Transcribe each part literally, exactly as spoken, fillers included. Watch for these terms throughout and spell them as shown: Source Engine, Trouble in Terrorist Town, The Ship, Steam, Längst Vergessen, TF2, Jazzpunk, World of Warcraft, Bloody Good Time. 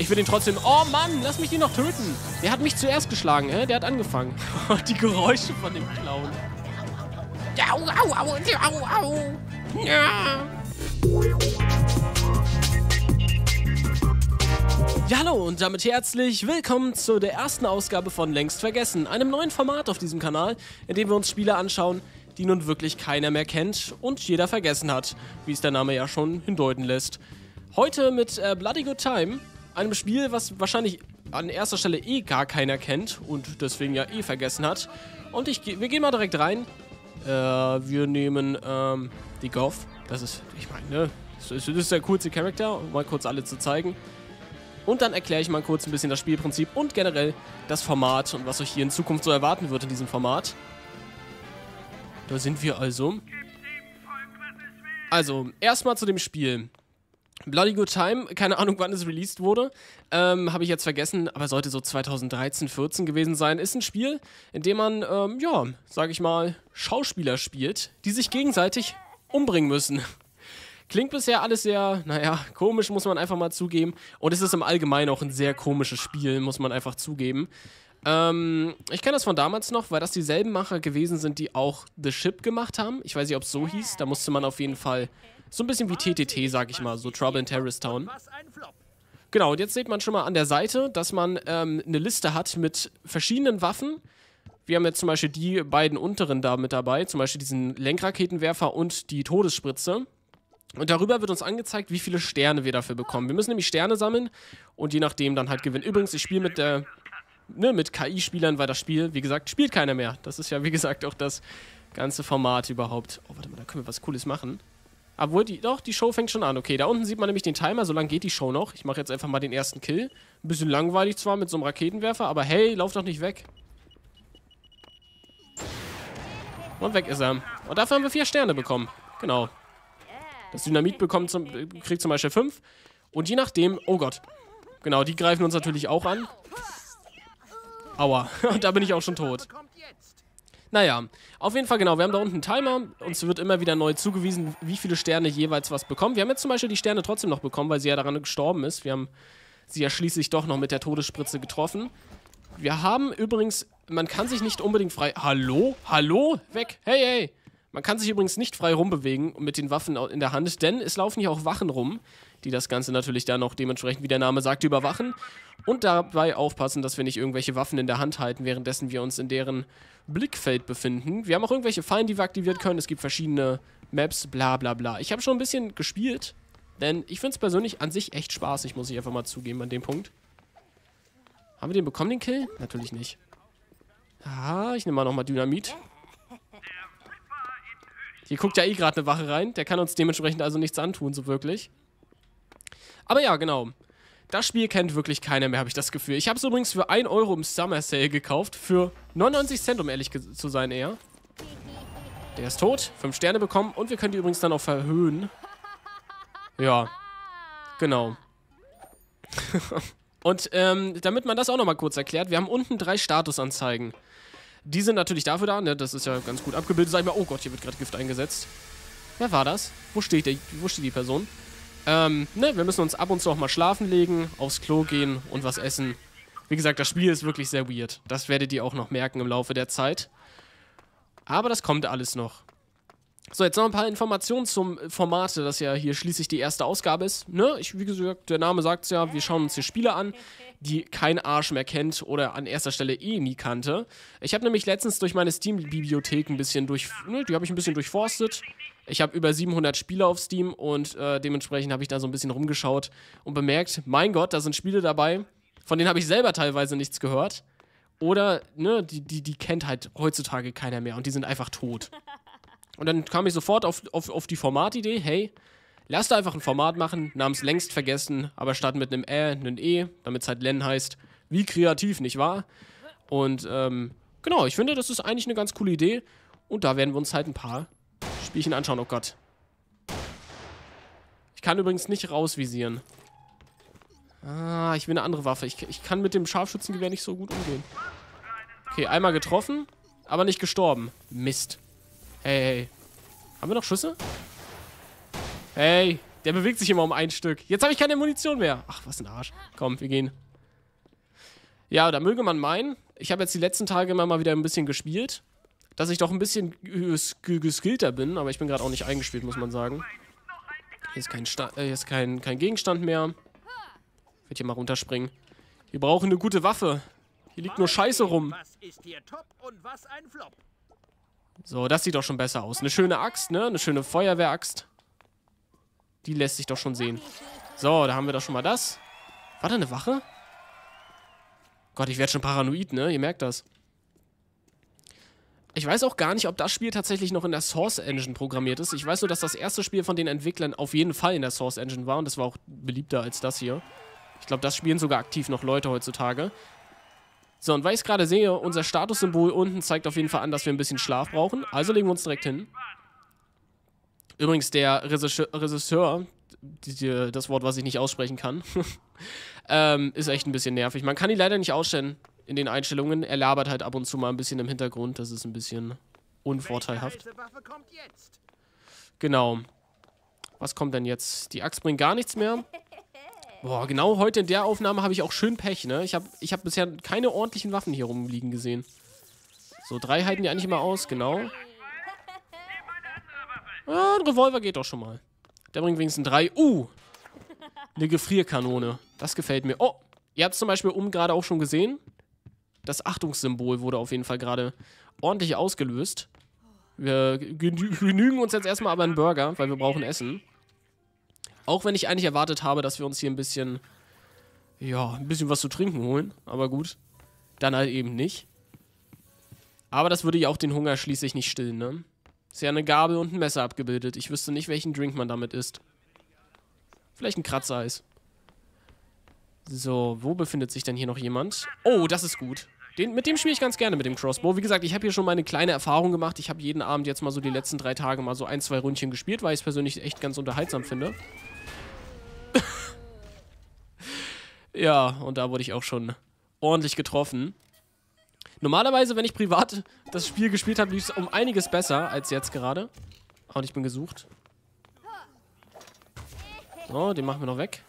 Ich will ihn trotzdem... Oh Mann, lass mich den noch töten. Der hat mich zuerst geschlagen, hä? Der hat angefangen. Die Geräusche von dem Clown. Au, au, au, au, au. Ja. Ja, hallo und damit herzlich willkommen zu der ersten Ausgabe von Längst Vergessen, einem neuen Format auf diesem Kanal, in dem wir uns Spiele anschauen, die nun wirklich keiner mehr kennt und jeder vergessen hat, wie es der Name ja schon hindeuten lässt. Heute mit äh, Bloody Good Time, einem Spiel, was wahrscheinlich an erster Stelle eh gar keiner kennt und deswegen ja eh vergessen hat. Und ich, wir gehen mal direkt rein. Äh, wir nehmen ähm, die Goth, das ist, ich meine, ne, das ist, das ist der coolste Charakter, um mal kurz alle zu zeigen. Und dann erkläre ich mal kurz ein bisschen das Spielprinzip und generell das Format und was euch hier in Zukunft so erwarten wird in diesem Format. Da sind wir also. Also, erstmal zu dem Spiel. Bloody Good Time, keine Ahnung, wann es released wurde. Ähm, habe ich jetzt vergessen, aber sollte so zweitausenddreizehn, vierzehn gewesen sein. Ist ein Spiel, in dem man, ähm, ja, sag ich mal, Schauspieler spielt, die sich gegenseitig umbringen müssen. Klingt bisher alles sehr, naja, komisch, muss man einfach mal zugeben. Und es ist im Allgemeinen auch ein sehr komisches Spiel, muss man einfach zugeben. Ähm, ich kenne das von damals noch, weil das dieselben Macher gewesen sind, die auch The Ship gemacht haben. Ich weiß nicht, ob es so hieß. Da musste man auf jeden Fall so ein bisschen wie T T T, sag ich mal, so Trouble in Terrorist Town. Genau, und jetzt sieht man schon mal an der Seite, dass man ähm, eine Liste hat mit verschiedenen Waffen. Wir haben jetzt zum Beispiel die beiden unteren da mit dabei, zum Beispiel diesen Lenkraketenwerfer und die Todesspritze. Und darüber wird uns angezeigt, wie viele Sterne wir dafür bekommen. Wir müssen nämlich Sterne sammeln und je nachdem dann halt gewinnen. Übrigens, ich spiele mit der, ne, mit K I-Spielern, weil das Spiel, wie gesagt, spielt keiner mehr. Das ist ja, wie gesagt, auch das ganze Format überhaupt. Oh, warte mal, da können wir was Cooles machen. Obwohl, die, doch, die Show fängt schon an. Okay, da unten sieht man nämlich den Timer, so lange geht die Show noch. Ich mache jetzt einfach mal den ersten Kill. Ein bisschen langweilig zwar mit so einem Raketenwerfer, aber hey, lauf doch nicht weg. Und weg ist er. Und dafür haben wir vier Sterne bekommen. Genau. Das Dynamit bekommt zum, kriegt zum Beispiel fünf. Und je nachdem... Oh Gott. Genau, die greifen uns natürlich auch an. Aua. Und da bin ich auch schon tot. Naja. Auf jeden Fall, genau. Wir haben da unten einen Timer. Uns wird immer wieder neu zugewiesen, wie viele Sterne jeweils was bekommen. Wir haben jetzt zum Beispiel die Sterne trotzdem noch bekommen, weil sie ja daran gestorben ist. Wir haben sie ja schließlich doch noch mit der Todesspritze getroffen. Wir haben übrigens... Man kann sich nicht unbedingt frei... Hallo? Hallo? Weg. Hey, hey. Man kann sich übrigens nicht frei rumbewegen mit den Waffen in der Hand, denn es laufen hier auch Wachen rum, die das Ganze natürlich dann auch dementsprechend, wie der Name sagt, überwachen und dabei aufpassen, dass wir nicht irgendwelche Waffen in der Hand halten, währenddessen wir uns in deren Blickfeld befinden. Wir haben auch irgendwelche Fallen, die wir aktiviert können, es gibt verschiedene Maps, bla bla bla. Ich habe schon ein bisschen gespielt, denn ich finde es persönlich an sich echt spaßig, muss ich einfach mal zugeben an dem Punkt. Haben wir den bekommen, den Kill? Natürlich nicht. Ah, ich nehme mal nochmal Dynamit. Hier guckt ja eh gerade eine Wache rein. Der kann uns dementsprechend also nichts antun, so wirklich. Aber ja, genau. Das Spiel kennt wirklich keiner mehr, habe ich das Gefühl. Ich habe es übrigens für ein Euro im Summer Sale gekauft. Für neunundneunzig Cent, um ehrlich zu sein, eher. Der ist tot. fünf Sterne bekommen. Und wir können die übrigens dann auch verhöhen. Ja. Genau. Und ähm, damit man das auch nochmal kurz erklärt, wir haben unten drei Statusanzeigen. Die sind natürlich dafür da, ne? Das ist ja ganz gut abgebildet. Sag ich mal, oh Gott, hier wird gerade Gift eingesetzt. Wer war das? Wo steht der, wo steht die Person? Ähm, ne, wir müssen uns ab und zu auch mal schlafen legen, aufs Klo gehen und was essen. Wie gesagt, das Spiel ist wirklich sehr weird. Das werdet ihr auch noch merken im Laufe der Zeit. Aber das kommt alles noch. So, jetzt noch ein paar Informationen zum Format, das ja hier schließlich die erste Ausgabe ist. Ne? Ich, wie gesagt, der Name sagt es ja, wir schauen uns hier Spiele an, die kein Arsch mehr kennt oder an erster Stelle eh nie kannte. Ich habe nämlich letztens durch meine Steam-Bibliothek ein bisschen durch... Ne, die habe ich ein bisschen durchforstet. Ich habe über siebenhundert Spiele auf Steam und äh, dementsprechend habe ich da so ein bisschen rumgeschaut und bemerkt, mein Gott, da sind Spiele dabei, von denen habe ich selber teilweise nichts gehört. Oder, ne, die, die, die kennt halt heutzutage keiner mehr und die sind einfach tot. Und dann kam ich sofort auf, auf, auf die Formatidee, hey, lass da einfach ein Format machen, namens Längst Vergessen, aber statt mit einem Ä, einem E, damit es halt Len heißt. Wie kreativ, nicht wahr? Und ähm, genau, ich finde, das ist eigentlich eine ganz coole Idee. Und da werden wir uns halt ein paar Spielchen anschauen. Oh Gott. Ich kann übrigens nicht rausvisieren. Ah, ich will eine andere Waffe. Ich, ich kann mit dem Scharfschützengewehr nicht so gut umgehen. Okay, einmal getroffen, aber nicht gestorben. Mist. Hey, hey. Haben wir noch Schüsse? Hey, Der bewegt sich immer um ein Stück. Jetzt habe ich keine Munition mehr. Ach, was ein Arsch. Komm, wir gehen. Ja, da möge man meinen. Ich habe jetzt die letzten Tage immer mal wieder ein bisschen gespielt. Dass ich doch ein bisschen geskillter bin. Aber ich bin gerade auch nicht eingespielt, muss man sagen. Hier ist kein, Sta äh, hier ist kein, kein Gegenstand mehr. Ich werde hier mal runterspringen. Wir brauchen eine gute Waffe. Hier liegt nur Scheiße rum. So, das sieht doch schon besser aus. Eine schöne Axt, ne? Eine schöne Feuerwehraxt. Die lässt sich doch schon sehen. So, da haben wir doch schon mal das. War da eine Wache? Gott, ich werde schon paranoid, ne? Ihr merkt das. Ich weiß auch gar nicht, ob das Spiel tatsächlich noch in der Source Engine programmiert ist. Ich weiß nur, dass das erste Spiel von den Entwicklern auf jeden Fall in der Source Engine war. Und das war auch beliebter als das hier. Ich glaube, das spielen sogar aktiv noch Leute heutzutage. So, und weil ich es gerade sehe, unser Statussymbol unten zeigt auf jeden Fall an, dass wir ein bisschen Schlaf brauchen. Also legen wir uns direkt hin. Übrigens, der Regisseur, das Wort, was ich nicht aussprechen kann, ähm, ist echt ein bisschen nervig. Man kann ihn leider nicht ausstellen in den Einstellungen. Er labert halt ab und zu mal ein bisschen im Hintergrund. Das ist ein bisschen unvorteilhaft. Genau. Was kommt denn jetzt? Die Axt bringt gar nichts mehr. Boah, genau heute in der Aufnahme habe ich auch schön Pech, ne? Ich habe ich hab bisher keine ordentlichen Waffen hier rumliegen gesehen. So, drei halten die eigentlich immer aus, genau. Ja, ein Revolver geht doch schon mal. Der bringt wenigstens drei. Uh! Eine Gefrierkanone. Das gefällt mir. Oh! Ihr habt es zum Beispiel oben gerade auch schon gesehen. Das Achtungssymbol wurde auf jeden Fall gerade ordentlich ausgelöst. Wir genügen uns jetzt erstmal aber einen Burger, weil wir brauchen Essen. Auch wenn ich eigentlich erwartet habe, dass wir uns hier ein bisschen, ja, ein bisschen was zu trinken holen. Aber gut, dann halt eben nicht. Aber das würde ja auch den Hunger schließlich nicht stillen, ne? Ist ja eine Gabel und ein Messer abgebildet. Ich wüsste nicht, welchen Drink man damit isst. Vielleicht ein Kratzeis. So, wo befindet sich denn hier noch jemand? Oh, das ist gut. Den, mit dem spiele ich ganz gerne, mit dem Crossbow. Wie gesagt, ich habe hier schon mal eine kleine Erfahrung gemacht. Ich habe jeden Abend jetzt mal so die letzten drei Tage mal so ein, zwei Ründchen gespielt, weil ich es persönlich echt ganz unterhaltsam finde. Ja, und da wurde ich auch schon ordentlich getroffen. Normalerweise, wenn ich privat das Spiel gespielt habe, lief es um einiges besser als jetzt gerade. Und ich bin gesucht. So, den machen wir noch weg.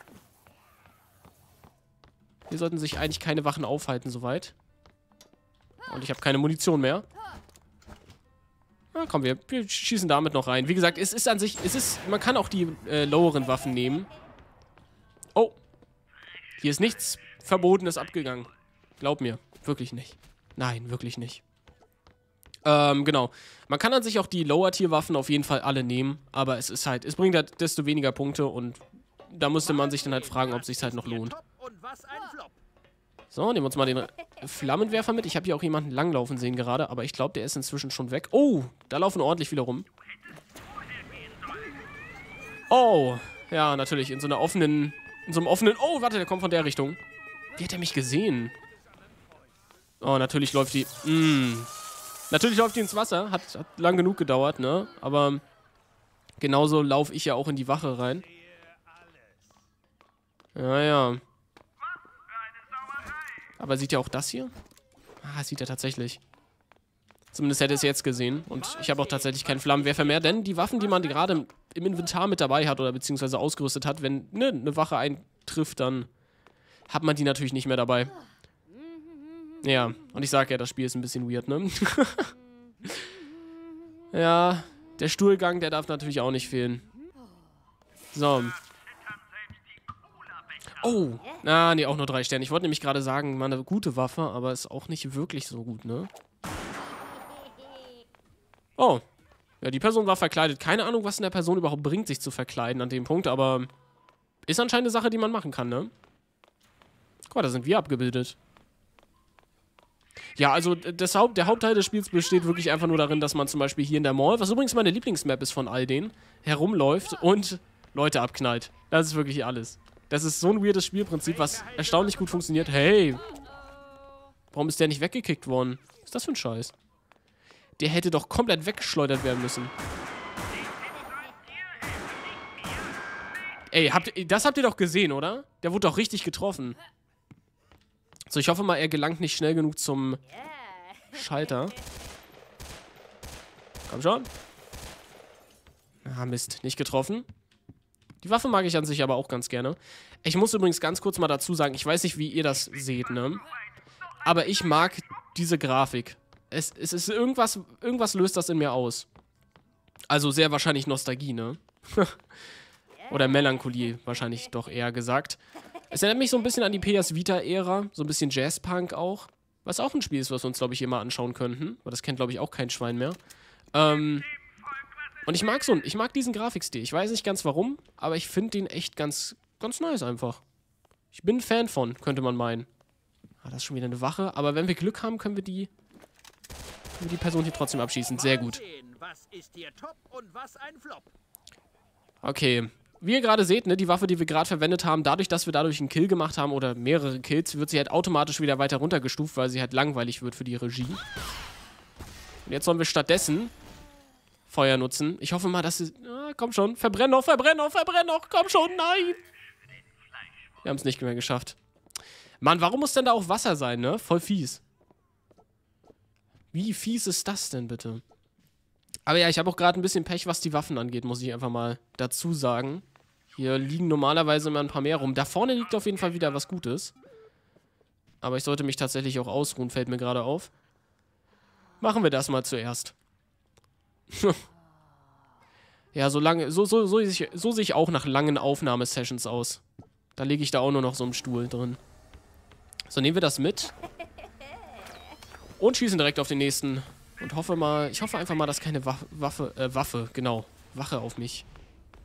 Hier sollten sich eigentlich keine Wachen aufhalten, soweit. Und ich habe keine Munition mehr. Na komm, wir, wir schießen damit noch rein. Wie gesagt, es ist an sich, es ist, man kann auch die äh, loweren Waffen nehmen. Oh. Hier ist nichts Verbotenes abgegangen. Glaub mir, wirklich nicht. Nein, wirklich nicht. Ähm, genau. Man kann an sich auch die Lower-Tier-Waffen auf jeden Fall alle nehmen, aber es ist halt, es bringt halt desto weniger Punkte und da müsste man sich dann halt fragen, ob es sich halt noch lohnt. So, nehmen wir uns mal den Flammenwerfer mit. Ich habe hier auch jemanden langlaufen sehen gerade, aber ich glaube, der ist inzwischen schon weg. Oh, da laufen ordentlich viele rum. Oh, ja, natürlich, in so einer offenen, in so einem offenen... Oh, warte, der kommt von der Richtung. Wie hat er mich gesehen? Oh, natürlich läuft die... Mm. Natürlich läuft die ins Wasser. Hat, hat lang genug gedauert, ne? Aber genauso laufe ich ja auch in die Wache rein. Ja, ja. Aber sieht ja auch das hier? Ah, sieht er tatsächlich. Zumindest hätte er es jetzt gesehen. Und ich habe auch tatsächlich keinen Flammenwerfer mehr, denn die Waffen, die man gerade im, im Inventar mit dabei hat oder beziehungsweise ausgerüstet hat, wenn ne, eine Wache eintrifft, dann hat man die natürlich nicht mehr dabei. Ja, und ich sag ja, das Spiel ist ein bisschen weird, ne? Ja, der Stuhlgang, der darf natürlich auch nicht fehlen. So. Oh, ah, nee, auch nur drei Sterne. Ich wollte nämlich gerade sagen, man, eine gute Waffe, aber ist auch nicht wirklich so gut, ne? Oh, ja, die Person war verkleidet. Keine Ahnung, was in der Person überhaupt bringt, sich zu verkleiden an dem Punkt, aber ist anscheinend eine Sache, die man machen kann, ne? Guck mal, da sind wir abgebildet. Ja, also das Haupt, der Hauptteil des Spiels besteht wirklich einfach nur darin, dass man zum Beispiel hier in der Mall, was übrigens meine Lieblingsmap ist von all denen, herumläuft und Leute abknallt. Das ist wirklich alles. Das ist so ein weirdes Spielprinzip, was erstaunlich gut funktioniert. Hey, warum ist der nicht weggekickt worden? Was ist das für ein Scheiß? Der hätte doch komplett weggeschleudert werden müssen. Ey, habt, das habt ihr doch gesehen, oder? Der wurde doch richtig getroffen. So, ich hoffe mal, er gelangt nicht schnell genug zum Schalter. Komm schon. Ah, Mist. Nicht getroffen. Die Waffe mag ich an sich aber auch ganz gerne. Ich muss übrigens ganz kurz mal dazu sagen, ich weiß nicht, wie ihr das seht, ne? Aber ich mag diese Grafik. Es, es ist irgendwas, irgendwas löst das in mir aus. Also sehr wahrscheinlich Nostalgie, ne? Oder Melancholie, wahrscheinlich doch eher gesagt. Es erinnert mich so ein bisschen an die P S Vita-Ära, so ein bisschen Jazzpunk auch. Was auch ein Spiel ist, was wir uns, glaube ich, immer anschauen könnten. Aber das kennt, glaube ich, auch kein Schwein mehr. Ähm, und ich mag so, ich mag diesen Grafikstil. Ich weiß nicht ganz warum, aber ich finde den echt ganz, ganz nice einfach. Ich bin ein Fan von, könnte man meinen. Ah, das ist schon wieder eine Wache. Aber wenn wir Glück haben, können wir die, können wir die Person hier trotzdem abschießen. Sehr gut. Okay. Wie ihr gerade seht, ne, die Waffe, die wir gerade verwendet haben, dadurch, dass wir dadurch einen Kill gemacht haben oder mehrere Kills, wird sie halt automatisch wieder weiter runtergestuft, weil sie halt langweilig wird für die Regie. Und jetzt sollen wir stattdessen Feuer nutzen. Ich hoffe mal, dass sie... Ah, komm schon, verbrenn noch, verbrenn noch, verbrenn noch, komm schon, nein! Wir haben es nicht mehr geschafft. Mann, warum muss denn da auch Wasser sein, ne? Voll fies. Wie fies ist das denn bitte? Aber ja, ich habe auch gerade ein bisschen Pech, was die Waffen angeht, muss ich einfach mal dazu sagen. Hier liegen normalerweise immer ein paar mehr rum. Da vorne liegt auf jeden Fall wieder was Gutes. Aber ich sollte mich tatsächlich auch ausruhen, fällt mir gerade auf. Machen wir das mal zuerst. Ja, so lange, so, so, so, so, so sehe ich auch nach langen Aufnahmesessions aus. Da lege ich da auch nur noch so einen Stuhl drin. So, nehmen wir das mit. Und schießen direkt auf den nächsten... Und hoffe mal, ich hoffe einfach mal, dass keine Waffe, Waffe, äh, Waffe, genau, Wache auf mich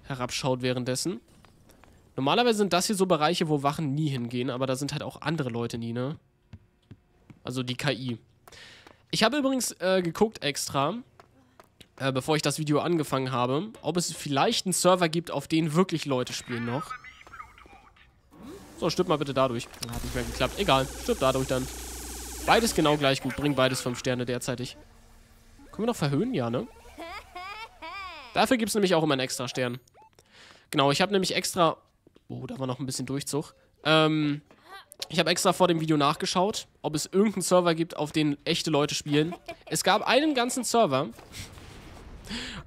herabschaut währenddessen. Normalerweise sind das hier so Bereiche, wo Wachen nie hingehen, aber da sind halt auch andere Leute nie, ne? Also die K I. Ich habe übrigens äh, geguckt extra, äh, bevor ich das Video angefangen habe, ob es vielleicht einen Server gibt, auf den wirklich Leute spielen noch. So, stirb mal bitte dadurch. Hat nicht mehr geklappt. Egal, stirb dadurch dann. Beides genau gleich gut. Bring beides fünf Sterne derzeitig. Können wir noch verhöhnen? Ja, ne? Dafür gibt es nämlich auch immer einen extra Stern. Genau, ich habe nämlich extra... Oh, da war noch ein bisschen Durchzug. Ähm, ich habe extra vor dem Video nachgeschaut, ob es irgendeinen Server gibt, auf den echte Leute spielen. Es gab einen ganzen Server.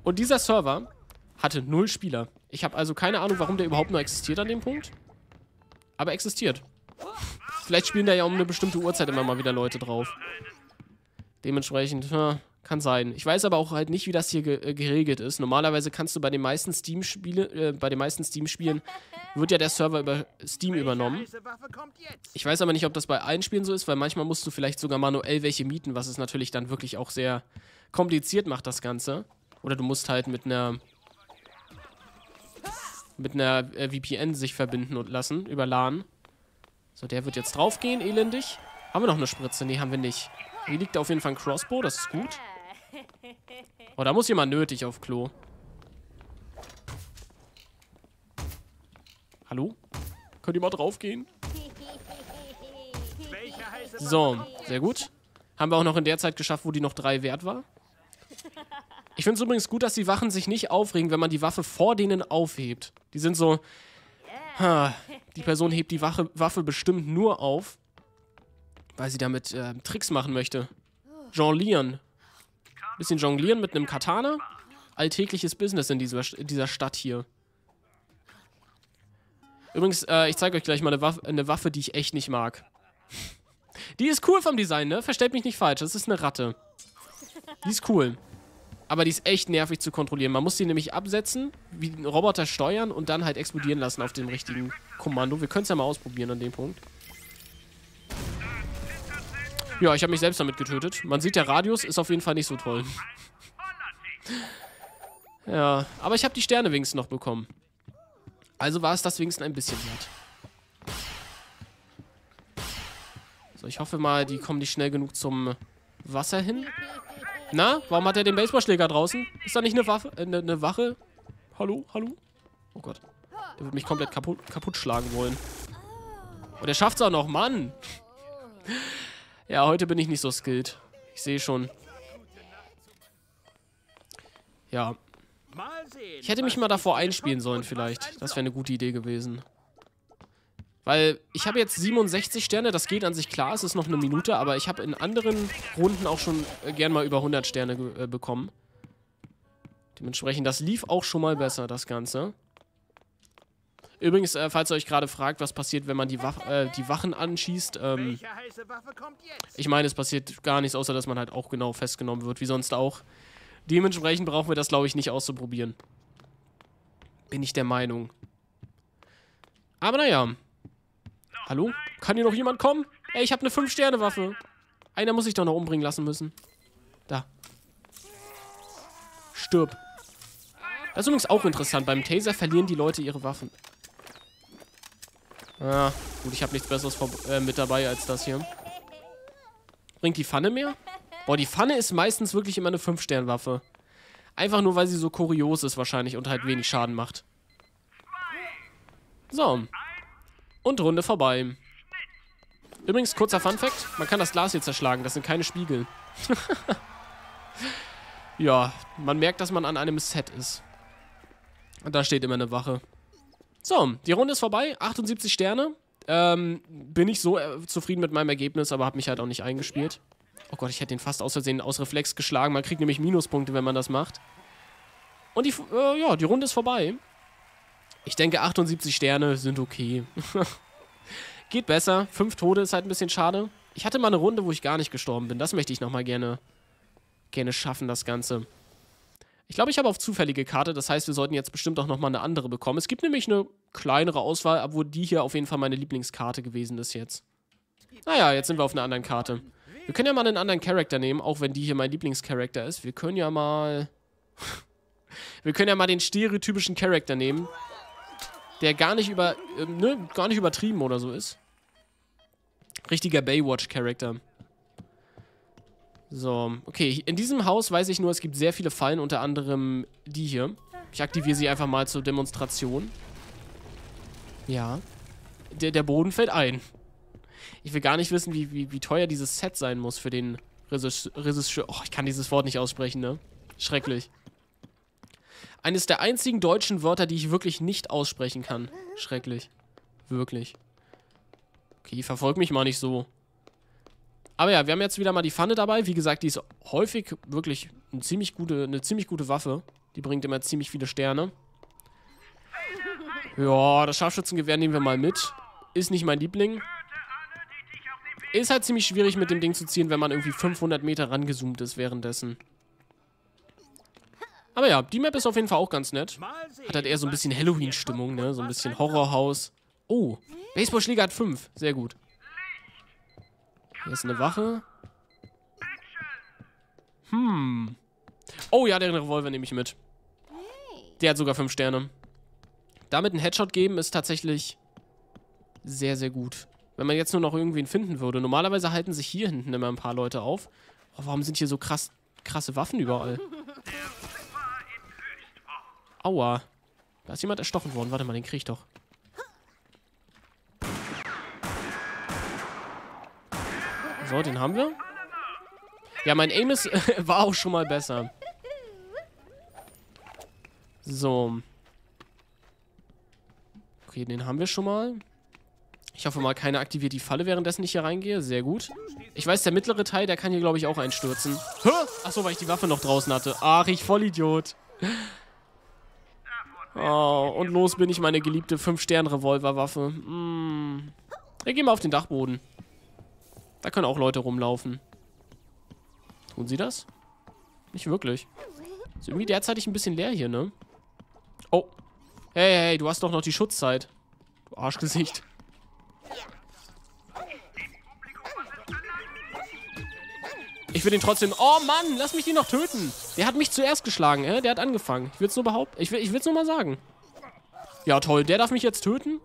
Und dieser Server hatte null Spieler. Ich habe also keine Ahnung, warum der überhaupt noch existiert an dem Punkt. Aber existiert. Vielleicht spielen da ja um eine bestimmte Uhrzeit immer mal wieder Leute drauf. Dementsprechend... Ja. Kann sein. Ich weiß aber auch halt nicht, wie das hier ge geregelt ist. Normalerweise kannst du bei den meisten Steam-Spiele, äh, bei den meisten Steam-Spielen wird ja der Server über Steam übernommen. Ich weiß aber nicht, ob das bei allen Spielen so ist, weil manchmal musst du vielleicht sogar manuell welche mieten, was es natürlich dann wirklich auch sehr kompliziert macht, das Ganze. Oder du musst halt mit einer mit einer äh, V P N sich verbinden und lassen, über LAN. So, der wird jetzt draufgehen, elendig. Haben wir noch eine Spritze? Nee, haben wir nicht. Hier liegt auf jeden Fall ein Crossbow, das ist gut. Oh, da muss jemand nötig auf Klo. Hallo? Könnt ihr mal draufgehen? So, sehr gut. Haben wir auch noch in der Zeit geschafft, wo die noch drei wert war. Ich finde es übrigens gut, dass die Wachen sich nicht aufregen, wenn man die Waffe vor denen aufhebt. Die sind so... Ha, die Person hebt die Wache, Waffe bestimmt nur auf, weil sie damit äh, Tricks machen möchte. Jonglieren. Bisschen jonglieren mit einem Katana. Alltägliches Business in dieser, in dieser Stadt hier. Übrigens, äh, ich zeige euch gleich mal eine Waffe, eine Waffe, die ich echt nicht mag. Die ist cool vom Design, ne? Versteht mich nicht falsch. Das ist eine Ratte. Die ist cool. Aber die ist echt nervig zu kontrollieren. Man muss die nämlich absetzen, wie einen Roboter steuern und dann halt explodieren lassen auf dem richtigen Kommando. Wir können es ja mal ausprobieren an dem Punkt. Ja, ich habe mich selbst damit getötet. Man sieht, der Radius ist auf jeden Fall nicht so toll. Ja, aber ich habe die Sterne wenigstens noch bekommen. Also war es das wenigstens ein bisschen wert. So, ich hoffe mal, die kommen nicht schnell genug zum Wasser hin. Na, warum hat er den Baseballschläger draußen? Ist da nicht eine Waffe? Äh, eine, eine Wache? Hallo, hallo? Oh Gott. Der wird mich komplett kaputt, kaputt schlagen wollen. Und er schafft's auch noch, Mann! Ja, heute bin ich nicht so skilled. Ich sehe schon. Ja. Ich hätte mich mal davor einspielen sollen vielleicht. Das wäre eine gute Idee gewesen. Weil ich habe jetzt siebenundsechzig Sterne. Das geht an sich klar. Es ist noch eine Minute. Aber ich habe in anderen Runden auch schon gern mal über hundert Sterne äh, bekommen. Dementsprechend, das lief auch schon mal besser, das Ganze. Übrigens, äh, falls ihr euch gerade fragt, was passiert, wenn man die, Wach äh, die Wachen anschießt, ähm, ich meine, es passiert gar nichts, außer dass man halt auch genau festgenommen wird, wie sonst auch. Dementsprechend brauchen wir das, glaube ich, nicht auszuprobieren. Bin ich der Meinung. Aber naja. Hallo? Kann hier noch jemand kommen? Ey, ich habe eine fünf Sterne Waffe. Einer muss sich doch noch umbringen lassen müssen. Da. Stirb. Das ist übrigens auch interessant. Beim Taser verlieren die Leute ihre Waffen. Ah, gut, ich habe nichts Besseres vor, äh, mit dabei als das hier. Bringt die Pfanne mehr? Boah, die Pfanne ist meistens wirklich immer eine fünf Sterne Waffe. Einfach nur, weil sie so kurios ist wahrscheinlich und halt wenig Schaden macht. So. Und Runde vorbei. Übrigens, kurzer Funfact, man kann das Glas hier zerschlagen, das sind keine Spiegel. Ja, man merkt, dass man an einem Set ist. Und da steht immer eine Wache. So, die Runde ist vorbei, achtundsiebzig Sterne. Ähm, bin ich so äh, zufrieden mit meinem Ergebnis, aber habe mich halt auch nicht eingespielt. Oh Gott, ich hätte den fast aus Versehen aus Reflex geschlagen. Man kriegt nämlich Minuspunkte, wenn man das macht. Und die, äh, ja, die Runde ist vorbei. Ich denke, achtundsiebzig Sterne sind okay. Geht besser. Fünf Tode ist halt ein bisschen schade. Ich hatte mal eine Runde, wo ich gar nicht gestorben bin. Das möchte ich nochmal gerne, gerne schaffen, das Ganze. Ich glaube, ich habe auf zufällige Karte. Das heißt, wir sollten jetzt bestimmt auch nochmal eine andere bekommen. Es gibt nämlich eine kleinere Auswahl, obwohl die hier auf jeden Fall meine Lieblingskarte gewesen ist jetzt. Naja, jetzt sind wir auf einer anderen Karte. Wir können ja mal einen anderen Charakter nehmen, auch wenn die hier mein Lieblingscharakter ist. Wir können ja mal... wir können ja mal den stereotypischen Charakter nehmen. Der gar nicht über, äh, ne, gar nicht übertrieben oder so ist. Richtiger Baywatch-Charakter. So, okay. In diesem Haus weiß ich nur, es gibt sehr viele Fallen, unter anderem die hier. Ich aktiviere sie einfach mal zur Demonstration. Ja. Der, der Boden fällt ein. Ich will gar nicht wissen, wie, wie, wie teuer dieses Set sein muss für den Regisseur. Oh, ich kann dieses Wort nicht aussprechen, ne? Schrecklich. Eines der einzigen deutschen Wörter, die ich wirklich nicht aussprechen kann. Schrecklich. Wirklich. Okay, verfolg mich mal nicht so. Aber ja, wir haben jetzt wieder mal die Pfanne dabei. Wie gesagt, die ist häufig wirklich eine ziemlich gute, eine ziemlich gute Waffe. Die bringt immer ziemlich viele Sterne. Ja, das Scharfschützengewehr nehmen wir mal mit. Ist nicht mein Liebling. Ist halt ziemlich schwierig mit dem Ding zu zielen, wenn man irgendwie fünfhundert Meter rangezoomt ist währenddessen. Aber ja, die Map ist auf jeden Fall auch ganz nett. Hat halt eher so ein bisschen Halloween-Stimmung, ne? So ein bisschen Horrorhaus. Oh, Baseballschläger hat fünf. Sehr gut. Hier ist eine Wache. Hm. Oh ja, den Revolver nehme ich mit. Der hat sogar fünf Sterne. Damit einen Headshot geben ist tatsächlich sehr, sehr gut. Wenn man jetzt nur noch irgendwen finden würde. Normalerweise halten sich hier hinten immer ein paar Leute auf. Oh, warum sind hier so krass, krasse Waffen überall? Aua. Da ist jemand erstochen worden. Warte mal, den krieg ich doch. So, den haben wir. Ja, mein Aim ist, war auch schon mal besser. So. Okay, den haben wir schon mal. Ich hoffe mal, keiner aktiviert die Falle, währenddessen ich hier reingehe. Sehr gut. Ich weiß, der mittlere Teil, der kann hier, glaube ich, auch einstürzen. Achso, weil ich die Waffe noch draußen hatte. Ach, ich Vollidiot. Oh, und los bin ich, meine geliebte fünf Sterne Revolverwaffe. Hm. Wir gehen mal auf den Dachboden. Da können auch Leute rumlaufen. Tun sie das? Nicht wirklich. Ist irgendwie derzeitig ein bisschen leer hier, ne? Oh. Hey, hey, du hast doch noch die Schutzzeit. Du Arschgesicht. Ich will den trotzdem... Oh Mann, lass mich ihn noch töten. Der hat mich zuerst geschlagen, äh? Der hat angefangen. Ich will es nur behaupten. Ich will, ich will es nur mal sagen. Ja, toll. Der darf mich jetzt töten?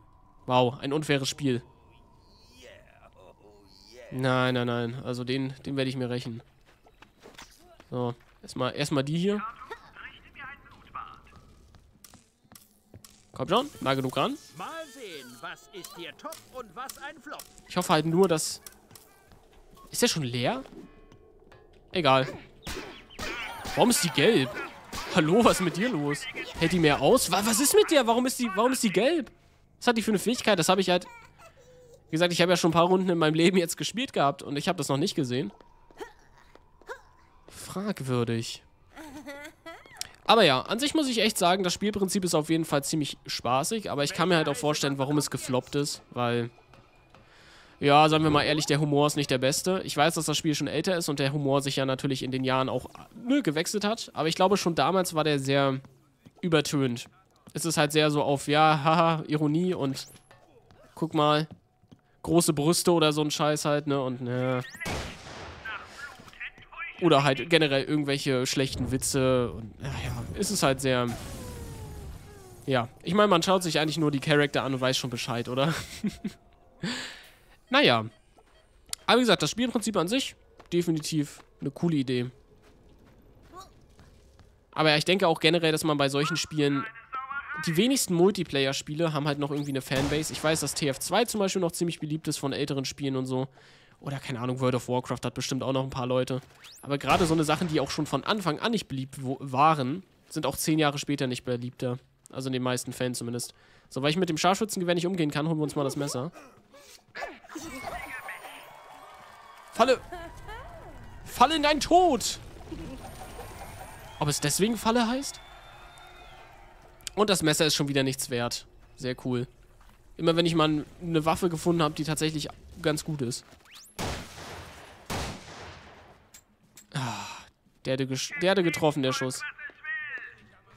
Wow, ein unfaires Spiel. Nein, nein, nein. Also den, den werde ich mir rächen. So, erstmal erstmal die hier. Komm schon, nah genug ran. Ich hoffe halt nur, dass... Ist der schon leer? Egal. Warum ist die gelb? Hallo, was ist mit dir los? Hält die mehr aus? Was ist mit dir? Warum ist die, warum ist die gelb? Was hat die für eine Fähigkeit? Das habe ich halt... Wie gesagt, ich habe ja schon ein paar Runden in meinem Leben jetzt gespielt gehabt und ich habe das noch nicht gesehen. Fragwürdig. Aber ja, an sich muss ich echt sagen, das Spielprinzip ist auf jeden Fall ziemlich spaßig, aber ich kann mir halt auch vorstellen, warum es gefloppt ist, weil, ja, sagen wir mal ehrlich, der Humor ist nicht der beste. Ich weiß, dass das Spiel schon älter ist und der Humor sich ja natürlich in den Jahren auch ne, gewechselt hat, aber ich glaube, schon damals war der sehr übertönt. Es ist halt sehr so auf, ja, haha, Ironie und guck mal, große Brüste oder so ein Scheiß halt, ne, und ne. Oder halt generell irgendwelche schlechten Witze. Und, naja, ist es halt sehr... Ja, ich meine, man schaut sich eigentlich nur die Charakter an und weiß schon Bescheid, oder? Naja. Aber wie gesagt, das Spielprinzip an sich, definitiv eine coole Idee. Aber ja, ich denke auch generell, dass man bei solchen Spielen... Die wenigsten Multiplayer-Spiele haben halt noch irgendwie eine Fanbase. Ich weiß, dass T F zwei zum Beispiel noch ziemlich beliebt ist von älteren Spielen und so. Oder, keine Ahnung, World of Warcraft hat bestimmt auch noch ein paar Leute. Aber gerade so eine Sachen, die auch schon von Anfang an nicht beliebt waren, sind auch zehn Jahre später nicht beliebter. Also in den meisten Fällen zumindest. So, weil ich mit dem Scharfschützengewehr nicht umgehen kann, holen wir uns mal das Messer. Falle! Falle in deinen Tod! Ob es deswegen Falle heißt? Und das Messer ist schon wieder nichts wert. Sehr cool. Immer wenn ich mal eine Waffe gefunden habe, die tatsächlich ganz gut ist. Der hätte, der hätte getroffen, der Schuss.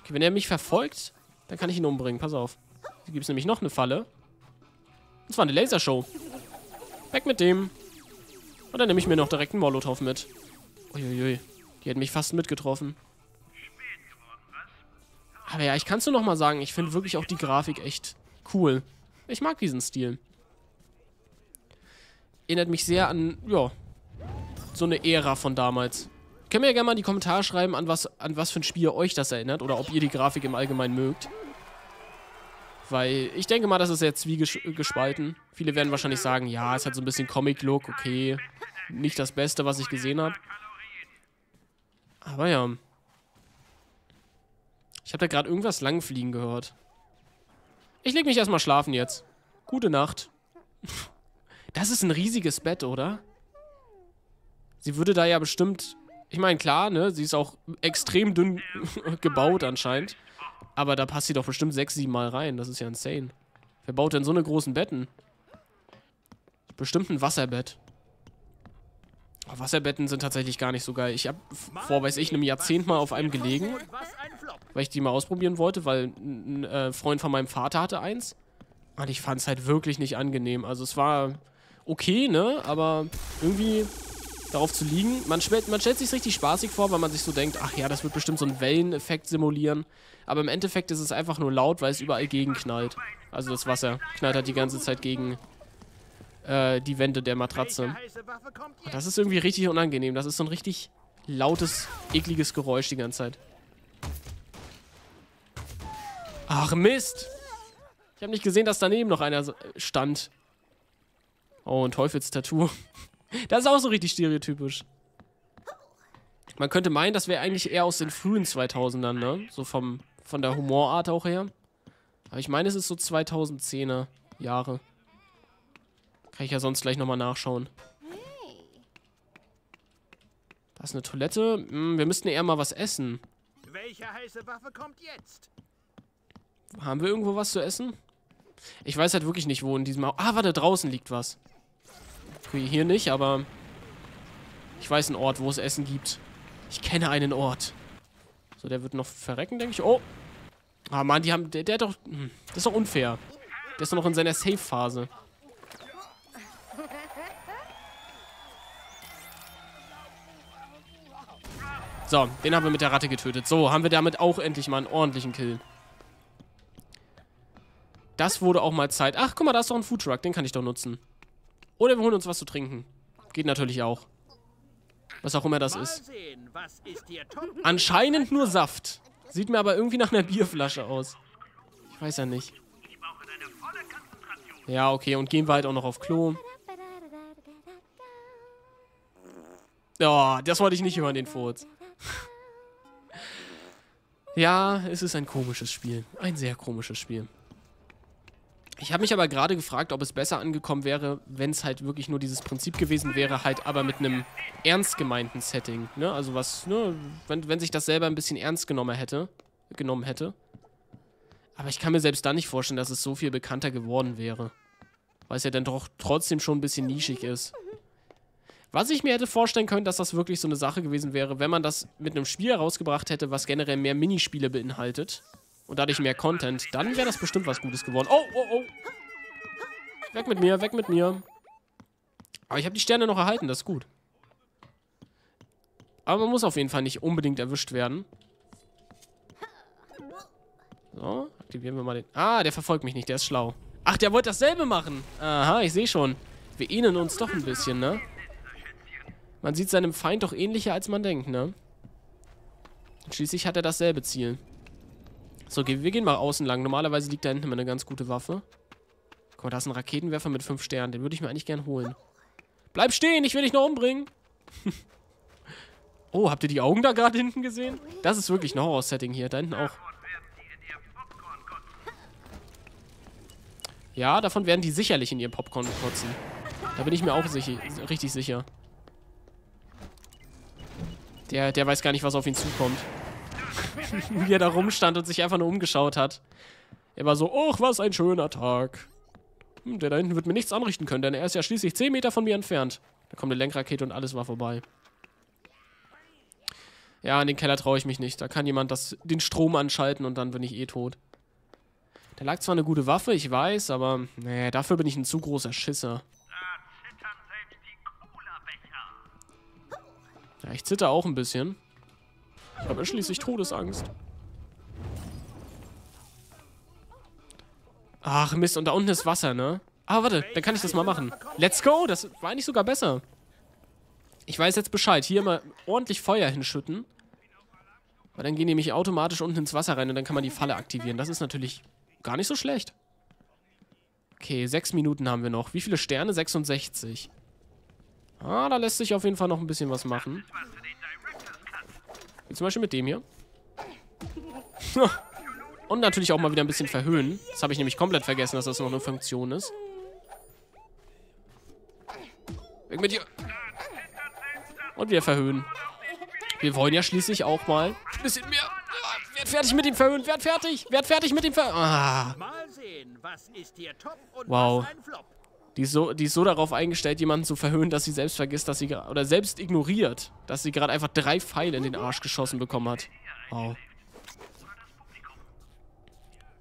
Okay, wenn er mich verfolgt, dann kann ich ihn umbringen. Pass auf. Hier gibt es nämlich noch eine Falle. Das war eine Lasershow. Weg mit dem. Und dann nehme ich mir noch direkt einen Molotow mit. Uiuiui. Die hätten mich fast mitgetroffen. Aber ja, ich kann es nur nochmal sagen, ich finde wirklich auch die Grafik echt cool. Ich mag diesen Stil. Erinnert mich sehr an, ja, so eine Ära von damals. Könnt ihr ja gerne mal in die Kommentare schreiben, an was, an was für ein Spiel euch das erinnert. Oder ob ihr die Grafik im Allgemeinen mögt. Weil ich denke mal, das ist jetzt wie gespalten. Viele werden wahrscheinlich sagen, ja, es hat so ein bisschen Comic-Look. Okay, nicht das Beste, was ich gesehen habe. Aber ja. Ich habe da gerade irgendwas langfliegen gehört. Ich leg mich erstmal schlafen jetzt. Gute Nacht. Das ist ein riesiges Bett, oder? Sie würde da ja bestimmt... Ich meine, klar, ne, sie ist auch extrem dünn gebaut anscheinend. Aber da passt sie doch bestimmt sechs, sieben Mal rein. Das ist ja insane. Wer baut denn so eine großen Betten? Bestimmt ein Wasserbett. Aber Wasserbetten sind tatsächlich gar nicht so geil. Ich habe vor, weiß ich, einem Jahrzehnt mal auf einem gelegen. Weil ich die mal ausprobieren wollte, weil ein äh, Freund von meinem Vater hatte eins. Und ich fand es halt wirklich nicht angenehm. Also es war okay, ne, aber irgendwie... darauf zu liegen. Man, man stellt sich richtig spaßig vor, weil man sich so denkt, ach ja, das wird bestimmt so einen Welleneffekt simulieren. Aber im Endeffekt ist es einfach nur laut, weil es überall gegenknallt. Also das Wasser knallt halt die ganze Zeit gegen äh, die Wände der Matratze. Und das ist irgendwie richtig unangenehm. Das ist so ein richtig lautes, ekliges Geräusch die ganze Zeit. Ach Mist! Ich habe nicht gesehen, dass daneben noch einer stand. Oh, ein Teufelstattoo. Das ist auch so richtig stereotypisch. Man könnte meinen, das wäre eigentlich eher aus den frühen zweitausendern, ne? So vom, von der Humorart auch her. Aber ich meine, es ist so zweitausendzehner Jahre. Kann ich ja sonst gleich nochmal nachschauen. Da ist eine Toilette. Hm, wir müssten eher mal was essen. Welche heiße Waffe kommt jetzt? Haben wir irgendwo was zu essen? Ich weiß halt wirklich nicht, wo in diesem... Ah, warte, draußen liegt was. Hier nicht, aber ich weiß einen Ort, wo es Essen gibt. Ich kenne einen Ort. So, der wird noch verrecken, denke ich. Oh! Ah, Mann, die haben... Der, der hat doch... Das ist doch unfair. Der ist doch noch in seiner Safe-Phase. So, den haben wir mit der Ratte getötet. So, haben wir damit auch endlich mal einen ordentlichen Kill. Das wurde auch mal Zeit. Ach, guck mal, da ist doch ein Foodtruck. Den kann ich doch nutzen. Oder wir holen uns was zu trinken. Geht natürlich auch. Was auch immer das ist. Anscheinend nur Saft. Sieht mir aber irgendwie nach einer Bierflasche aus. Ich weiß ja nicht. Ja, okay. Und gehen wir halt auch noch auf Klo. Ja, oh, das wollte ich nicht hören, den Furz. Ja, es ist ein komisches Spiel. Ein sehr komisches Spiel. Ich habe mich aber gerade gefragt, ob es besser angekommen wäre, wenn es halt wirklich nur dieses Prinzip gewesen wäre, halt aber mit einem ernst gemeinten Setting, ne? Also was, ne? Wenn, wenn sich das selber ein bisschen ernst genommen hätte, genommen hätte. Aber ich kann mir selbst da nicht vorstellen, dass es so viel bekannter geworden wäre. Weil es ja dann doch trotzdem schon ein bisschen nischig ist. Was ich mir hätte vorstellen können, dass das wirklich so eine Sache gewesen wäre, wenn man das mit einem Spiel herausgebracht hätte, was generell mehr Minispiele beinhaltet. Und dadurch mehr Content, dann wäre das bestimmt was Gutes geworden. Oh, oh, oh. Weg mit mir, weg mit mir. Aber ich habe die Sterne noch erhalten, das ist gut. Aber man muss auf jeden Fall nicht unbedingt erwischt werden. So, aktivieren wir mal den... Ah, der verfolgt mich nicht, der ist schlau. Ach, der wollte dasselbe machen. Aha, ich sehe schon. Wir ähneln uns doch ein bisschen, ne? Man sieht seinem Feind doch ähnlicher, als man denkt, ne? Und schließlich hat er dasselbe Ziel. So, wir gehen mal außen lang. Normalerweise liegt da hinten immer eine ganz gute Waffe. Guck mal, da ist ein Raketenwerfer mit fünf Sternen. Den würde ich mir eigentlich gern holen. Bleib stehen, ich will dich noch umbringen. Oh, habt ihr die Augen da gerade hinten gesehen? Das ist wirklich ein Horror-Setting hier. Da hinten auch. Ja, davon werden die sicherlich in ihren Popcorn kotzen. Da bin ich mir auch sicher, richtig sicher. Der, der weiß gar nicht, was auf ihn zukommt. Wie er da rumstand und sich einfach nur umgeschaut hat. Er war so, och, was ein schöner Tag. Hm, der da hinten wird mir nichts anrichten können, denn er ist ja schließlich zehn Meter von mir entfernt. Da kommt eine Lenkrakete und alles war vorbei. Ja, in den Keller traue ich mich nicht. Da kann jemand das, den Strom anschalten und dann bin ich eh tot. Da lag zwar eine gute Waffe, ich weiß, aber nee, dafür bin ich ein zu großer Schisser. Ja, ich zitter auch ein bisschen. Ich habe schließlich Todesangst. Ach Mist, und da unten ist Wasser, ne? Ah, warte, dann kann ich das mal machen. Let's go, das war eigentlich sogar besser. Ich weiß jetzt Bescheid. Hier mal ordentlich Feuer hinschütten. Weil dann gehen die nämlich automatisch unten ins Wasser rein und dann kann man die Falle aktivieren. Das ist natürlich... gar nicht so schlecht. Okay, sechs Minuten haben wir noch. Wie viele Sterne? sechsundsechzig. Ah, da lässt sich auf jeden Fall noch ein bisschen was machen. Wie zum Beispiel mit dem hier. Und natürlich auch mal wieder ein bisschen verhöhen. Das habe ich nämlich komplett vergessen, dass das noch eine Funktion ist. Weg mit dir. Und wieder verhöhen. Wir wollen ja schließlich auch mal ein bisschen mehr... Werd fertig mit dem Verhöhen, werd fertig, werd fertig mit dem Verhöhen. Ah. Wow. Die ist, so, die ist so darauf eingestellt, jemanden zu verhöhnen, dass sie selbst vergisst, dass sie, oder selbst ignoriert, dass sie gerade einfach drei Pfeile in den Arsch geschossen bekommen hat. Wow.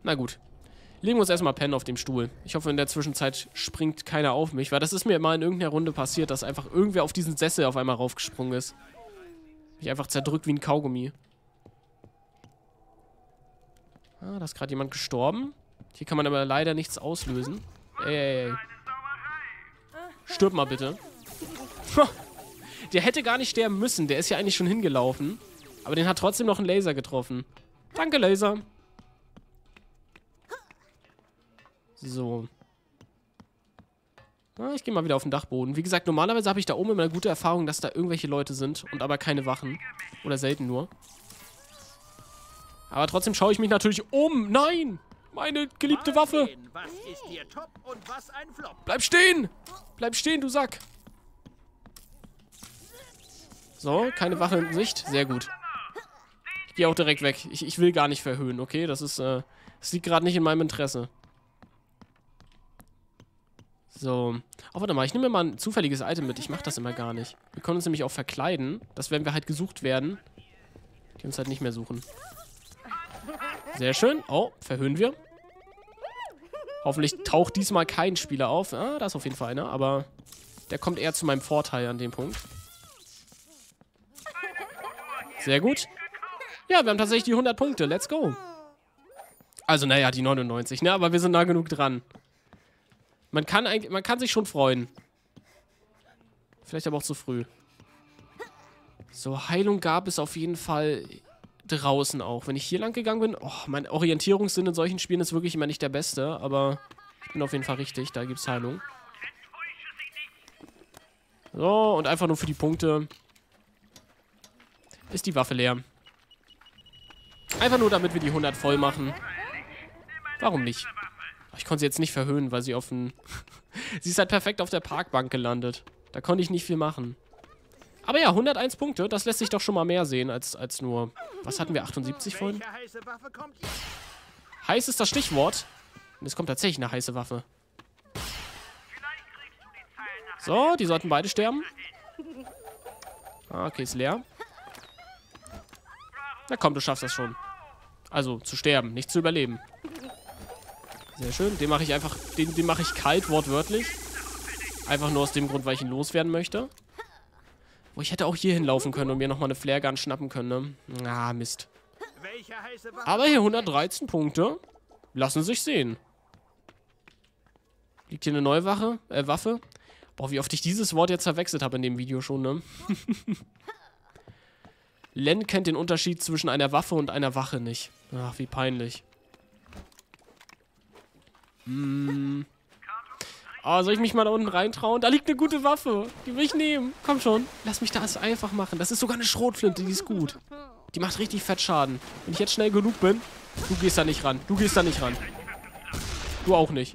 Na gut. Legen wir uns erstmal pennen auf dem Stuhl. Ich hoffe, in der Zwischenzeit springt keiner auf mich, weil das ist mir mal in irgendeiner Runde passiert, dass einfach irgendwer auf diesen Sessel auf einmal raufgesprungen ist. Mich einfach zerdrückt wie ein Kaugummi. Ah, da ist gerade jemand gestorben. Hier kann man aber leider nichts auslösen. Ey, ey, ey. Stirb mal bitte. Der hätte gar nicht sterben müssen. Der ist ja eigentlich schon hingelaufen. Aber den hat trotzdem noch ein Laser getroffen. Danke, Laser. So. Ah, ich gehe mal wieder auf den Dachboden. Wie gesagt, normalerweise habe ich da oben immer eine gute Erfahrung, dass da irgendwelche Leute sind und aber keine Wachen. Oder selten nur. Aber trotzdem schaue ich mich natürlich um. Nein! Meine geliebte Waffe! Bleib stehen! Bleib stehen, du Sack! So, keine Wache in Sicht. Sehr gut. Ich gehe auch direkt weg. Ich, ich will gar nicht verhöhnen, okay? Das ist, äh, das liegt gerade nicht in meinem Interesse. So. Oh, warte mal. Ich nehme mir mal ein zufälliges Item mit. Ich mache das immer gar nicht. Wir können uns nämlich auch verkleiden, dass, wenn wir halt gesucht werden, die uns halt nicht mehr suchen. Sehr schön. Oh, verhöhnen wir. Hoffentlich taucht diesmal kein Spieler auf. Ah, da ist auf jeden Fall einer, aber der kommt eher zu meinem Vorteil an dem Punkt. Sehr gut. Ja, wir haben tatsächlich die hundert Punkte. Let's go. Also, naja, die neunundneunzig, ne? Aber wir sind nah genug dran. Man kann, eigentlich, man kann sich schon freuen. Vielleicht aber auch zu früh. So, Heilung gab es auf jeden Fall... draußen auch. Wenn ich hier lang gegangen bin, oh, mein Orientierungssinn in solchen Spielen ist wirklich immer nicht der beste, aber ich bin auf jeden Fall richtig, da gibt's Heilung. So, und einfach nur für die Punkte ist die Waffe leer. Einfach nur, damit wir die hundert voll machen. Warum nicht? Ich konnte sie jetzt nicht verhöhnen, weil sie auf dem... sie ist halt perfekt auf der Parkbank gelandet. Da konnte ich nicht viel machen. Aber ja, hunderteins Punkte, das lässt sich doch schon mal mehr sehen als, als nur... Was hatten wir, achtundsiebzig vorhin? Heiß ist das Stichwort. Und es kommt tatsächlich eine heiße Waffe. So, die sollten beide sterben. Ah, okay, ist leer. Na komm, du schaffst das schon. Also, zu sterben, nicht zu überleben. Sehr schön. Den mache ich einfach... Den, den mache ich kalt, wortwörtlich. Einfach nur aus dem Grund, weil ich ihn loswerden möchte. Oh, ich hätte auch hier hinlaufen können und mir nochmal eine Flare Gun schnappen können, ne? Ah, Mist. Aber hier hundertdreizehn Punkte lassen sich sehen. Liegt hier eine neue Wache, äh, Waffe? Boah, wie oft ich dieses Wort jetzt verwechselt habe in dem Video schon, ne? Len kennt den Unterschied zwischen einer Waffe und einer Wache nicht. Ach, wie peinlich. Hm. Oh, soll ich mich mal da unten reintrauen? Da liegt eine gute Waffe. Die will ich nehmen. Komm schon. Lass mich das einfach machen. Das ist sogar eine Schrotflinte, die ist gut. Die macht richtig fett Schaden. Wenn ich jetzt schnell genug bin... Du gehst da nicht ran. Du gehst da nicht ran. Du auch nicht.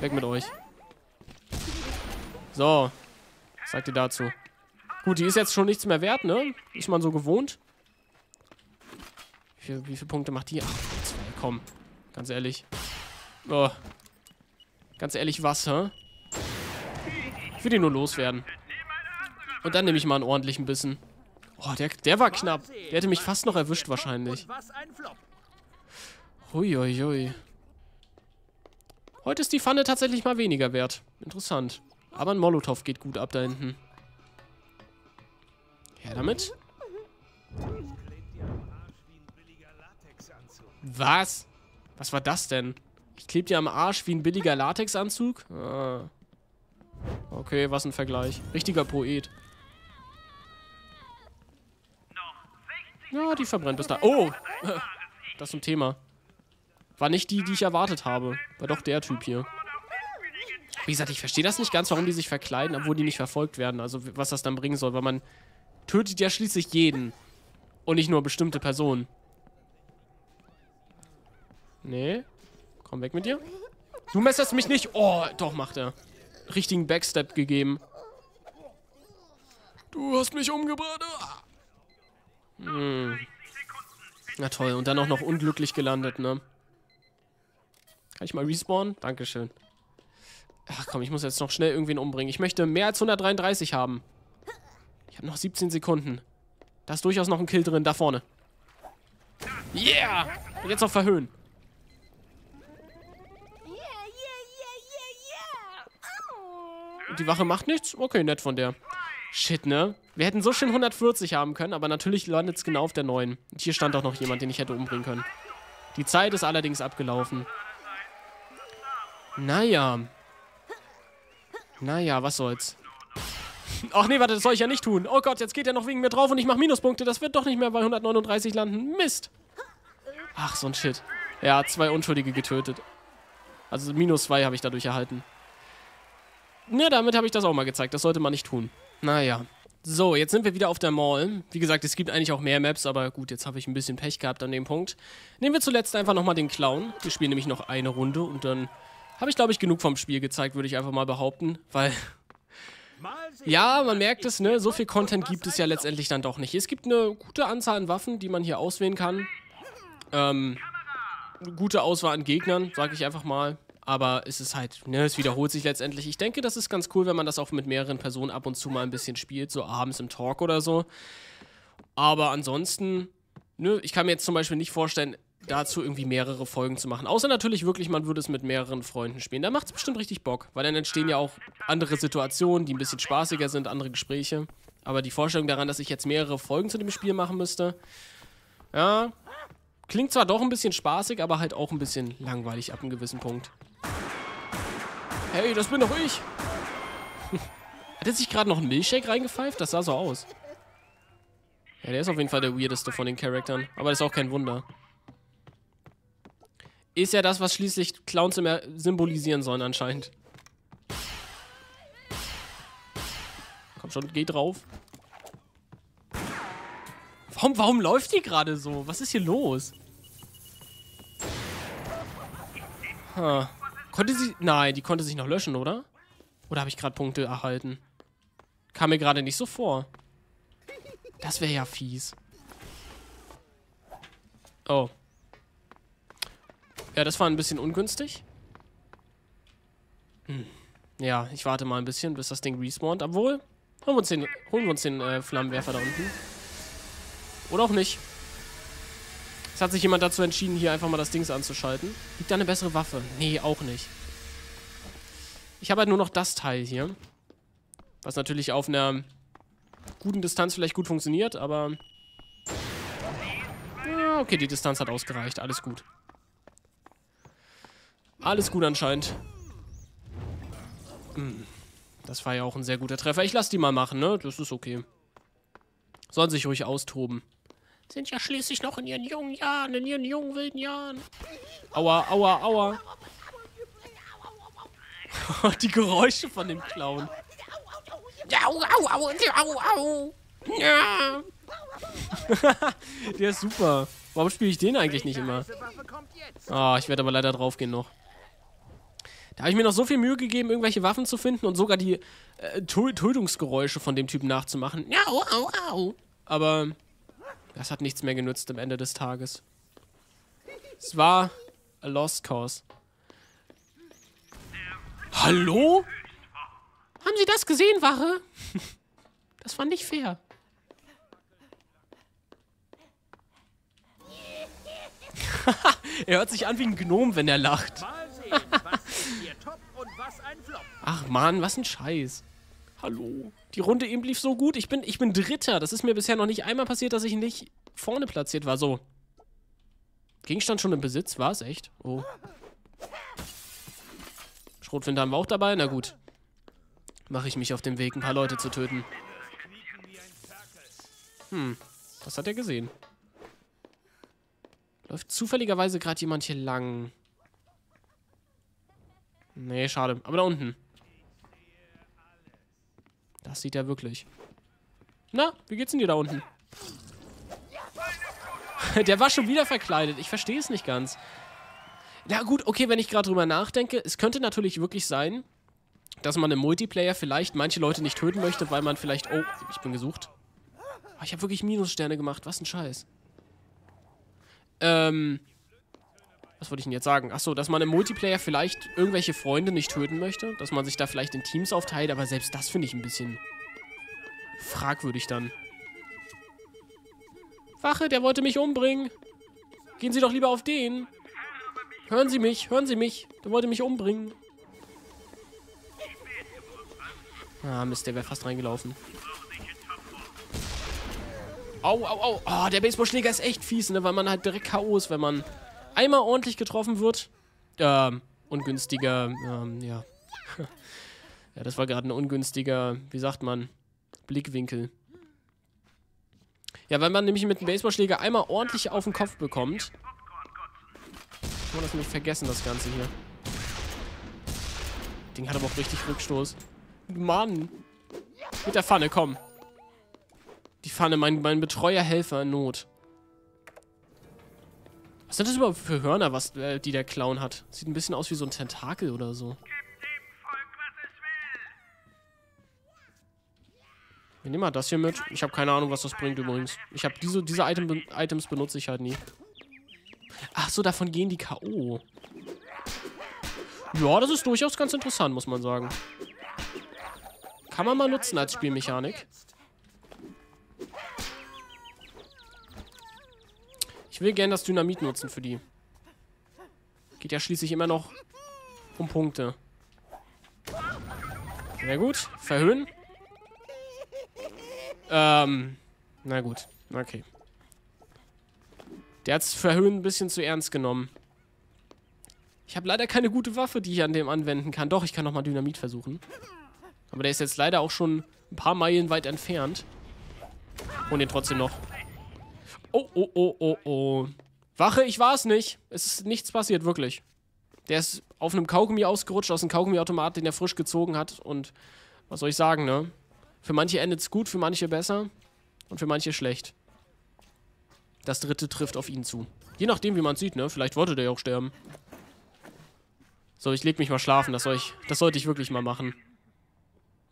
Weg mit euch. So. Was sagt ihr dazu? Gut, die ist jetzt schon nichts mehr wert, ne? Ist man so gewohnt. Wie, wie viele Punkte macht die? Ach, zwei. Komm. Ganz ehrlich. Oh. Ganz ehrlich, was, hä? Ich will die nur loswerden. Und dann nehme ich mal einen ordentlichen Bissen. Oh, der, der war knapp. Der hätte mich fast noch erwischt wahrscheinlich. Huiuiui. Heute ist die Pfanne tatsächlich mal weniger wert. Interessant. Aber ein Molotow geht gut ab da hinten. Her damit. Was? Was war das denn? Ich klebe dir am Arsch wie ein billiger Latexanzug? Ah. Okay, was ein Vergleich. Richtiger Poet. Ja, die verbrennt bis da. Oh! Das zum Thema. War nicht die, die ich erwartet habe. War doch der Typ hier. Wie gesagt, ich verstehe das nicht ganz, warum die sich verkleiden, obwohl die nicht verfolgt werden. Also, was das dann bringen soll, weil man tötet ja schließlich jeden. Und nicht nur bestimmte Personen. Nee. Komm, weg mit dir. Du messerst mich nicht. Oh, doch, macht er. Richtigen Backstep gegeben. Du hast mich umgebracht. Hm. Na toll, und dann auch noch unglücklich gelandet, ne? Kann ich mal respawnen? Dankeschön. Ach komm, ich muss jetzt noch schnell irgendwen umbringen. Ich möchte mehr als hundertdreiunddreißig haben. Ich habe noch siebzehn Sekunden. Da ist durchaus noch ein Kill drin, da vorne. Yeah! Und jetzt noch verhöhnen. Die Wache macht nichts? Okay, nett von der. Shit, ne? Wir hätten so schön hundertvierzig haben können, aber natürlich landet es genau auf der neun. Und hier stand auch noch jemand, den ich hätte umbringen können. Die Zeit ist allerdings abgelaufen. Naja. Naja, was soll's. Ach nee, warte, das soll ich ja nicht tun. Oh Gott, jetzt geht er noch wegen mir drauf und ich mache Minuspunkte. Das wird doch nicht mehr bei hundertneununddreißig landen. Mist. Ach, so ein Shit. Ja, zwei Unschuldige getötet. Also minus zwei habe ich dadurch erhalten. Ne, damit habe ich das auch mal gezeigt. Das sollte man nicht tun. Naja. So, jetzt sind wir wieder auf der Mall. Wie gesagt, es gibt eigentlich auch mehr Maps, aber gut, jetzt habe ich ein bisschen Pech gehabt an dem Punkt. Nehmen wir zuletzt einfach nochmal den Clown. Wir spielen nämlich noch eine Runde und dann habe ich, glaube ich, genug vom Spiel gezeigt, würde ich einfach mal behaupten. Weil, ja, man merkt es, ne, so viel Content gibt es ja letztendlich dann doch nicht. Es gibt eine gute Anzahl an Waffen, die man hier auswählen kann. Ähm, eine gute Auswahl an Gegnern, sage ich einfach mal. Aber es ist halt, ne, es wiederholt sich letztendlich. Ich denke, das ist ganz cool, wenn man das auch mit mehreren Personen ab und zu mal ein bisschen spielt, so abends im Talk oder so. Aber ansonsten, ne, ich kann mir jetzt zum Beispiel nicht vorstellen, dazu irgendwie mehrere Folgen zu machen. Außer natürlich wirklich, man würde es mit mehreren Freunden spielen. Da macht es bestimmt richtig Bock, weil dann entstehen ja auch andere Situationen, die ein bisschen spaßiger sind, andere Gespräche. Aber die Vorstellung daran, dass ich jetzt mehrere Folgen zu dem Spiel machen müsste, ja, klingt zwar doch ein bisschen spaßig, aber halt auch ein bisschen langweilig ab einem gewissen Punkt. Hey, das bin doch ich. Hat er sich gerade noch einen Milchshake reingepfeift? Das sah so aus. Ja, der ist auf jeden Fall der weirdeste von den Charaktern. Aber das ist auch kein Wunder. Ist ja das, was schließlich Clowns immer symbolisieren sollen anscheinend. Komm schon, geh drauf. Warum, warum läuft die gerade so? Was ist hier los? Ha. Konnte sie... Nein, die konnte sich noch löschen, oder? Oder habe ich gerade Punkte erhalten? Kam mir gerade nicht so vor. Das wäre ja fies. Oh. Ja, das war ein bisschen ungünstig. Hm. Ja, ich warte mal ein bisschen, bis das Ding respawnt. Obwohl, holen wir uns den, holen wir uns den äh, Flammenwerfer da unten. Oder auch nicht. Es hat sich jemand dazu entschieden, hier einfach mal das Ding anzuschalten. Liegt da eine bessere Waffe? Nee, auch nicht. Ich habe halt nur noch das Teil hier. Was natürlich auf einer guten Distanz vielleicht gut funktioniert, aber... Ja, okay, die Distanz hat ausgereicht. Alles gut. Alles gut anscheinend. Das war ja auch ein sehr guter Treffer. Ich lasse die mal machen, ne? Das ist okay. Sollen sich ruhig austoben. Sind ja schließlich noch in ihren jungen Jahren, in ihren jungen, wilden Jahren. Aua, aua, aua. Die Geräusche von dem Clown. Au, au, au, au, au. Ja. Der ist super. Warum spiele ich den eigentlich nicht immer? Ah, ich werde aber leider draufgehen noch. Da habe ich mir noch so viel Mühe gegeben, irgendwelche Waffen zu finden und sogar die äh, Tötungsgeräusche von dem Typen nachzumachen. Au, au, au. Aber das hat nichts mehr genützt am Ende des Tages. Es war a lost cause. Hallo? Haben Sie das gesehen, Wache? Das war nicht fair. Er hört sich an wie ein Gnom, wenn er lacht. Ach Mann, was ein Scheiß. Hallo. Die Runde eben lief so gut. Ich bin, ich bin Dritter. Das ist mir bisher noch nicht einmal passiert, dass ich nicht vorne platziert war. So. Gegenstand schon im Besitz? War es echt? Oh. Schrotflinte haben wir auch dabei. Na gut. Mache ich mich auf den Weg, ein paar Leute zu töten. Hm. Was hat er gesehen? Läuft zufälligerweise gerade jemand hier lang. Nee, schade. Aber da unten. Das sieht er wirklich. Na, wie geht's denn dir da unten? Der war schon wieder verkleidet. Ich verstehe es nicht ganz. Na gut, okay, wenn ich gerade drüber nachdenke. Es könnte natürlich wirklich sein, dass man im Multiplayer vielleicht manche Leute nicht töten möchte, weil man vielleicht... Oh, ich bin gesucht. Oh, ich habe wirklich Minussterne gemacht. Was ein Scheiß. Ähm... Was wollte ich denn jetzt sagen? Achso, dass man im Multiplayer vielleicht irgendwelche Freunde nicht töten möchte. Dass man sich da vielleicht in Teams aufteilt. Aber selbst das finde ich ein bisschen fragwürdig dann. Wache, der wollte mich umbringen. Gehen Sie doch lieber auf den. Hören Sie mich, hören Sie mich. Der wollte mich umbringen. Ah, Mist, der wäre fast reingelaufen. Au, au, au. Oh, der Baseballschläger ist echt fies, ne? Weil man halt direkt K O ist, wenn man... einmal ordentlich getroffen wird. Ähm, ungünstiger, ähm, ja. Ja, das war gerade ein ungünstiger, wie sagt man, Blickwinkel. Ja, wenn man nämlich mit dem Baseballschläger einmal ordentlich auf den Kopf bekommt. Ich kann das nicht vergessen, das Ganze hier. Das Ding hat aber auch richtig Rückstoß. Mann! Mit der Pfanne, komm! Die Pfanne, mein, mein Betreuerhelfer in Not. Was sind das überhaupt für Hörner, was, äh, die der Clown hat? Sieht ein bisschen aus wie so ein Tentakel oder so. Wir nehmen mal das hier mit. Ich habe keine Ahnung, was das bringt übrigens. Ich habe diese, diese Item, Items benutze ich halt nie. Ach so, davon gehen die K O Ja, das ist durchaus ganz interessant, muss man sagen. Kann man mal nutzen als Spielmechanik. Ich will gerne das Dynamit nutzen für die. Geht ja schließlich immer noch um Punkte. Na gut, verhöhen. Ähm, na gut, okay. Der hat's verhöhen ein bisschen zu ernst genommen. Ich habe leider keine gute Waffe, die ich an dem anwenden kann. Doch, ich kann nochmal Dynamit versuchen. Aber der ist jetzt leider auch schon ein paar Meilen weit entfernt. Und den trotzdem noch... Oh, oh, oh, oh, oh. Wache, ich war es nicht. Es ist nichts passiert, wirklich. Der ist auf einem Kaugummi ausgerutscht, aus einem Kaugummiautomat, den er frisch gezogen hat. Und was soll ich sagen, ne? Für manche endet's gut, für manche besser und für manche schlecht. Das dritte trifft auf ihn zu. Je nachdem, wie man sieht, ne? Vielleicht wollte der ja auch sterben. So, ich leg mich mal schlafen. Das, soll ich, das sollte ich wirklich mal machen.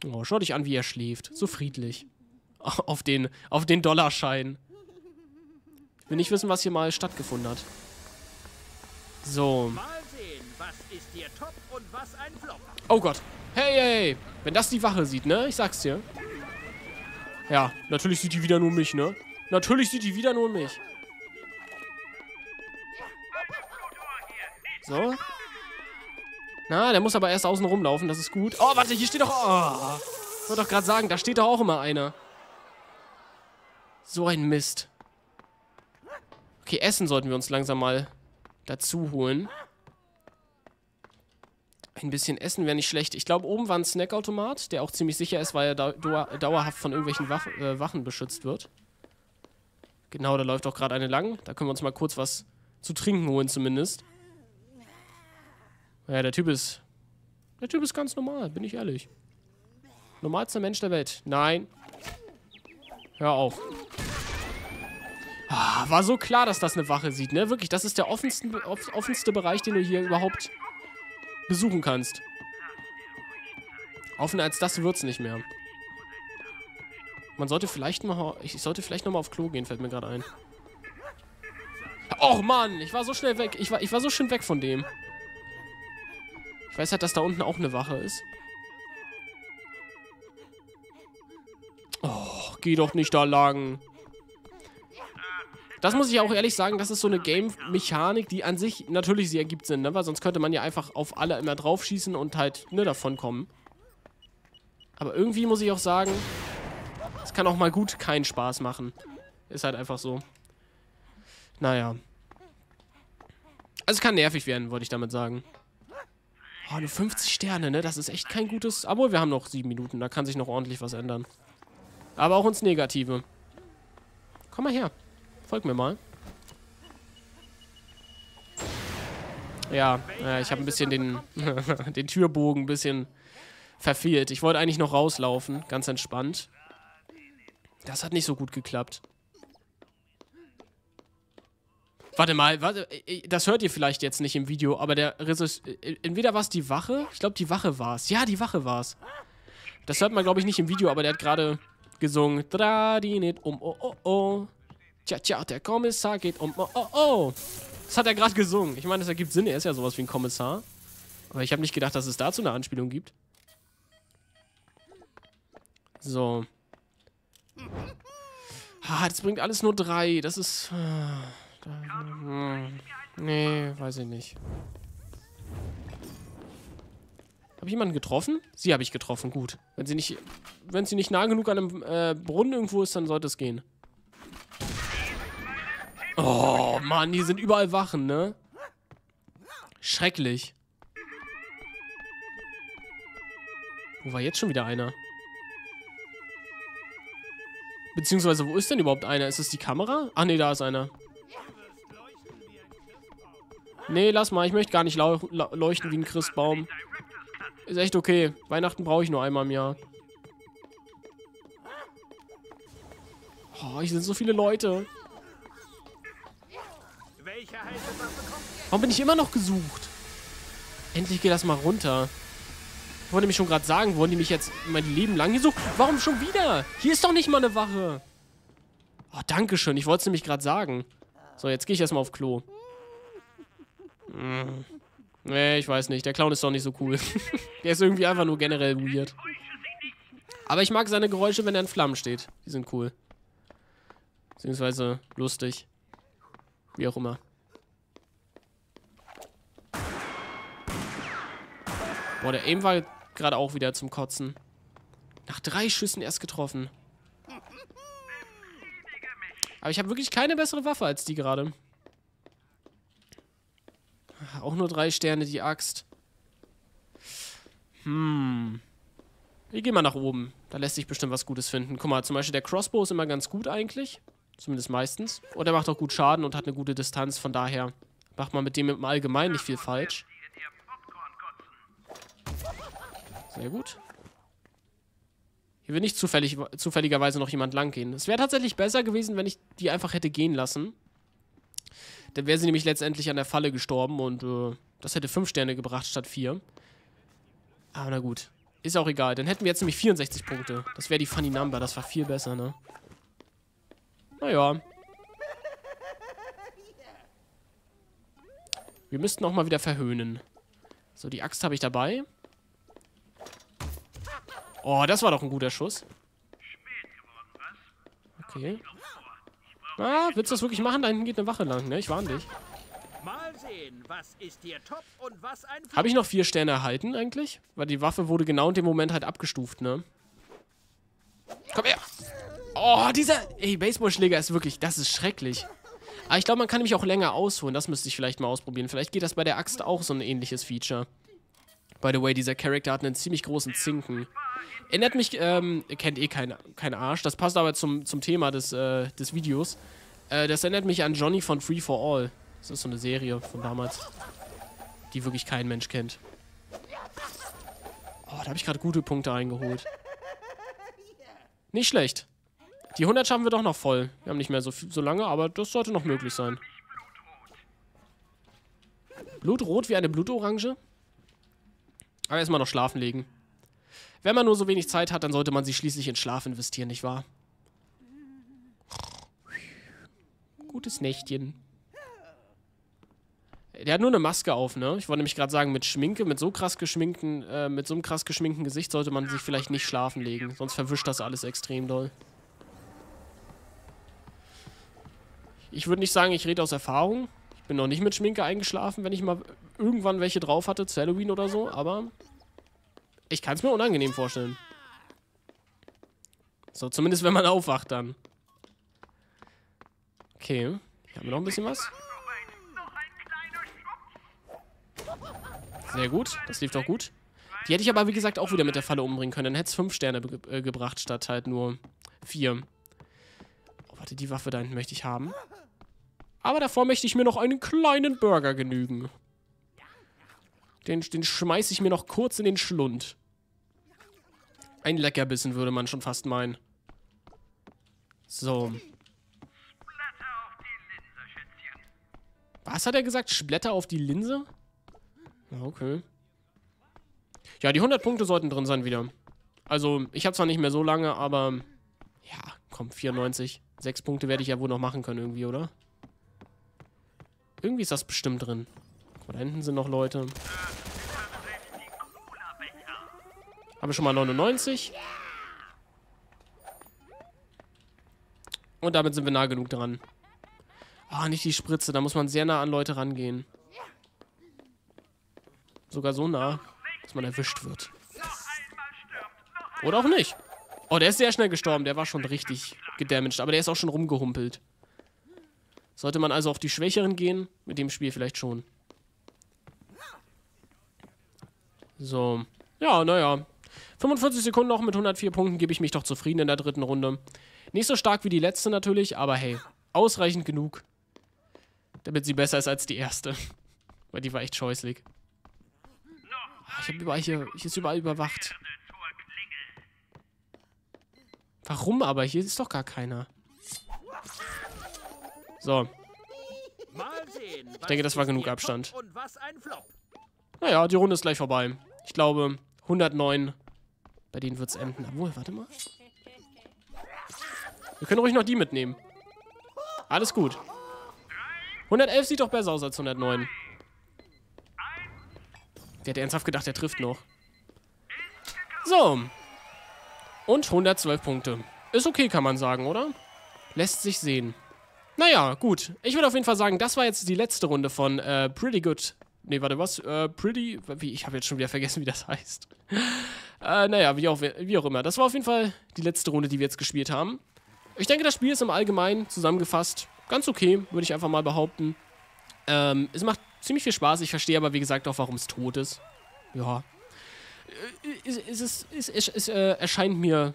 Oh, schau dich an, wie er schläft. So friedlich. Auf den, auf den Dollarschein. Ich will nicht wissen, was hier mal stattgefunden hat. So. Mal sehen, was ist hier top und was ein Flop. Oh Gott. Hey, hey. Wenn das die Wache sieht, ne? Ich sag's dir. Ja, natürlich sieht die wieder nur mich, ne? Natürlich sieht die wieder nur mich. So. Na, der muss aber erst außen rumlaufen, das ist gut. Oh, warte, hier steht doch... Oh, ich wollte doch gerade sagen, da steht doch auch immer einer. So ein Mist. Okay, Essen sollten wir uns langsam mal dazu holen. Ein bisschen Essen wäre nicht schlecht. Ich glaube, oben war ein Snackautomat, der auch ziemlich sicher ist, weil er da dauerhaft von irgendwelchen Wach äh, Wachen beschützt wird. Genau, da läuft auch gerade eine lang. Da können wir uns mal kurz was zu trinken holen zumindest. Ja, der Typ ist... Der Typ ist ganz normal, bin ich ehrlich. Normalster Mensch der Welt. Nein. Hör auf. Ah, war so klar, dass das eine Wache sieht, ne? Wirklich, das ist der offenste, offenste Bereich, den du hier überhaupt besuchen kannst. Offener als das wird's nicht mehr. Man sollte vielleicht mal... Ich sollte vielleicht nochmal auf Klo gehen, fällt mir gerade ein. Och, Mann! Ich war so schnell weg. Ich war, ich war so schön weg von dem. Ich weiß halt, dass da unten auch eine Wache ist. Oh, geh doch nicht da lang. Das muss ich auch ehrlich sagen, das ist so eine Game-Mechanik, die an sich natürlich sehr ergibt Sinn, ne? Weil sonst könnte man ja einfach auf alle immer draufschießen und halt, ne, davon kommen. Aber irgendwie muss ich auch sagen, es kann auch mal gut keinen Spaß machen. Ist halt einfach so. Naja. Also es kann nervig werden, wollte ich damit sagen. Oh, nur fünfzig Sterne, ne? Das ist echt kein gutes... Obwohl, wir haben noch sieben Minuten. Da kann sich noch ordentlich was ändern. Aber auch ins Negative. Komm mal her. Folg mir mal. Ja, äh, ich habe ein bisschen den, den Türbogen ein bisschen verfehlt. Ich wollte eigentlich noch rauslaufen. Ganz entspannt. Das hat nicht so gut geklappt. Warte mal, warte, das hört ihr vielleicht jetzt nicht im Video, aber der Regisseur, entweder war es die Wache, ich glaube die Wache war es, ja die Wache war es. Das hört man glaube ich nicht im Video, aber der hat gerade gesungen, dra die nicht um, oh oh oh, tja tja, der Kommissar geht um, oh oh oh. Das hat er gerade gesungen, ich meine das ergibt Sinn, er ist ja sowas wie ein Kommissar, aber ich habe nicht gedacht, dass es dazu eine Anspielung gibt. So. Ah, das bringt alles nur drei, das ist... Nee, weiß ich nicht. Habe ich jemanden getroffen? Sie habe ich getroffen, gut. Wenn sie nicht, wenn sie nicht nah genug an einem äh, Brunnen irgendwo ist, dann sollte es gehen. Oh, Mann, die sind überall Wachen, ne? Schrecklich. Wo war jetzt schon wieder einer? Beziehungsweise, wo ist denn überhaupt einer? Ist es die Kamera? Ach nee, da ist einer. Nee, lass mal, ich möchte gar nicht leuchten wie ein Christbaum. Ist echt okay. Weihnachten brauche ich nur einmal im Jahr. Oh, hier sind so viele Leute. Warum bin ich immer noch gesucht? Endlich geht das mal runter. Ich wollte nämlich schon gerade sagen, wurden die mich jetzt mein Leben lang gesucht? Warum schon wieder? Hier ist doch nicht mal eine Wache. Oh, danke schön. Ich wollte es nämlich gerade sagen. So, jetzt gehe ich erstmal auf Klo. Hm. Nee, ich weiß nicht. Der Clown ist doch nicht so cool. Der ist irgendwie einfach nur generell weird. Aber ich mag seine Geräusche, wenn er in Flammen steht. Die sind cool. Beziehungsweise lustig. Wie auch immer. Boah, der Aim war gerade auch wieder zum Kotzen. Nach drei Schüssen erst getroffen. Aber ich habe wirklich keine bessere Waffe als die gerade. Auch nur drei Sterne, die Axt. Hm. Wir gehen mal nach oben. Da lässt sich bestimmt was Gutes finden. Guck mal, zum Beispiel der Crossbow ist immer ganz gut eigentlich. Zumindest meistens. Und er macht auch gut Schaden und hat eine gute Distanz. Von daher macht man mit dem im Allgemeinen nicht viel falsch. Sehr gut. Hier will nicht zufällig, zufälligerweise noch jemand lang gehen. Es wäre tatsächlich besser gewesen, wenn ich die einfach hätte gehen lassen. Dann wäre sie nämlich letztendlich an der Falle gestorben und äh, das hätte fünf Sterne gebracht statt vier. Aber na gut. Ist auch egal. Dann hätten wir jetzt nämlich vierundsechzig Punkte. Das wäre die funny number. Das war viel besser, ne? Naja. Wir müssten auch mal wieder verhöhnen. So, die Axt habe ich dabei. Oh, das war doch ein guter Schuss. Okay. Ah, willst du das wirklich machen? Da hinten geht eine Wache lang, ne? Ich warne dich. Habe ich noch vier Sterne erhalten eigentlich? Weil die Waffe wurde genau in dem Moment halt abgestuft, ne? Komm her! Oh, dieser... Ey, Baseballschläger ist wirklich... Das ist schrecklich. Aber ich glaube, man kann nämlich auch länger ausholen. Das müsste ich vielleicht mal ausprobieren. Vielleicht geht das bei der Axt auch so ein ähnliches Feature. By the way, dieser Charakter hat einen ziemlich großen Zinken. Erinnert mich... Ähm, kennt eh kein, kein Arsch. Das passt aber zum, zum Thema des, äh, des Videos. Äh, das erinnert mich an Johnny von Free for All. Das ist so eine Serie von damals, die wirklich kein Mensch kennt. Oh, da habe ich gerade gute Punkte eingeholt. Nicht schlecht. Die hundert schaffen wir doch noch voll. Wir haben nicht mehr so, so lange, aber das sollte noch möglich sein. Blutrot wie eine Blutorange? Aber erstmal noch schlafen legen. Wenn man nur so wenig Zeit hat, dann sollte man sie schließlich in Schlaf investieren, nicht wahr? Gutes Nächtchen. Der hat nur eine Maske auf, ne? Ich wollte nämlich gerade sagen, mit Schminke, mit so krass geschminkten, äh, mit so einem krass geschminkten Gesicht sollte man sich vielleicht nicht schlafen legen. Sonst verwischt das alles extrem doll. Ich würde nicht sagen, ich rede aus Erfahrung. Ich bin noch nicht mit Schminke eingeschlafen, wenn ich mal irgendwann welche drauf hatte, zu Halloween oder so, aber ich kann es mir unangenehm vorstellen. So, zumindest wenn man aufwacht dann. Okay, hier haben wir noch ein bisschen was. Sehr gut, das lief doch gut. Die hätte ich aber, wie gesagt, auch wieder mit der Falle umbringen können. Dann hätte es fünf Sterne ge äh, gebracht, statt halt nur vier. Oh, warte, die Waffe da hinten möchte ich haben. Aber davor möchte ich mir noch einen kleinen Burger genügen. Den, den schmeiße ich mir noch kurz in den Schlund. Ein Leckerbissen würde man schon fast meinen. So. Was hat er gesagt? Splatter auf die Linse? Okay. Ja, die hundert Punkte sollten drin sein wieder. Also, ich habe zwar nicht mehr so lange, aber... Ja, komm, vierundneunzig. Sechs Punkte werde ich ja wohl noch machen können irgendwie, oder? Irgendwie ist das bestimmt drin. Guck mal, da hinten sind noch Leute. Habe schon mal neunundneunzig. Und damit sind wir nah genug dran. Ah, nicht die Spritze. Da muss man sehr nah an Leute rangehen. Sogar so nah, dass man erwischt wird. Oder auch nicht. Oh, der ist sehr schnell gestorben. Der war schon richtig gedamaged. Aber der ist auch schon rumgehumpelt. Sollte man also auf die Schwächeren gehen? Mit dem Spiel vielleicht schon. So. Ja, naja. fünfundvierzig Sekunden noch mit hundertvier Punkten gebe ich mich doch zufrieden in der dritten Runde. Nicht so stark wie die letzte natürlich, aber hey, ausreichend genug. Damit sie besser ist als die erste. Weil die war echt scheußlich. Ich hab überall hier. Hier ist überall überwacht. Warum aber? Hier ist doch gar keiner. So. Ich denke, das war genug Abstand. Naja, die Runde ist gleich vorbei. Ich glaube, hundertneun. Bei denen wird's enden. Obwohl, warte mal. Wir können ruhig noch die mitnehmen. Alles gut. hundertelf sieht doch besser aus als hundertneun. Der hat ernsthaft gedacht, der trifft noch. So. Und hundertzwölf Punkte. Ist okay, kann man sagen, oder? Lässt sich sehen. Naja, gut. Ich würde auf jeden Fall sagen, das war jetzt die letzte Runde von äh, Pretty Good... Nee, warte, was? Äh, Pretty... Wie, ich habe jetzt schon wieder vergessen, wie das heißt. äh, naja, wie auch, wie auch immer. Das war auf jeden Fall die letzte Runde, die wir jetzt gespielt haben. Ich denke, das Spiel ist im Allgemeinen zusammengefasst ganz okay, würde ich einfach mal behaupten. Ähm, es macht ziemlich viel Spaß. Ich verstehe aber, wie gesagt, auch, warum es tot ist. Ja. Es, es, es, es, es, es äh, erscheint mir...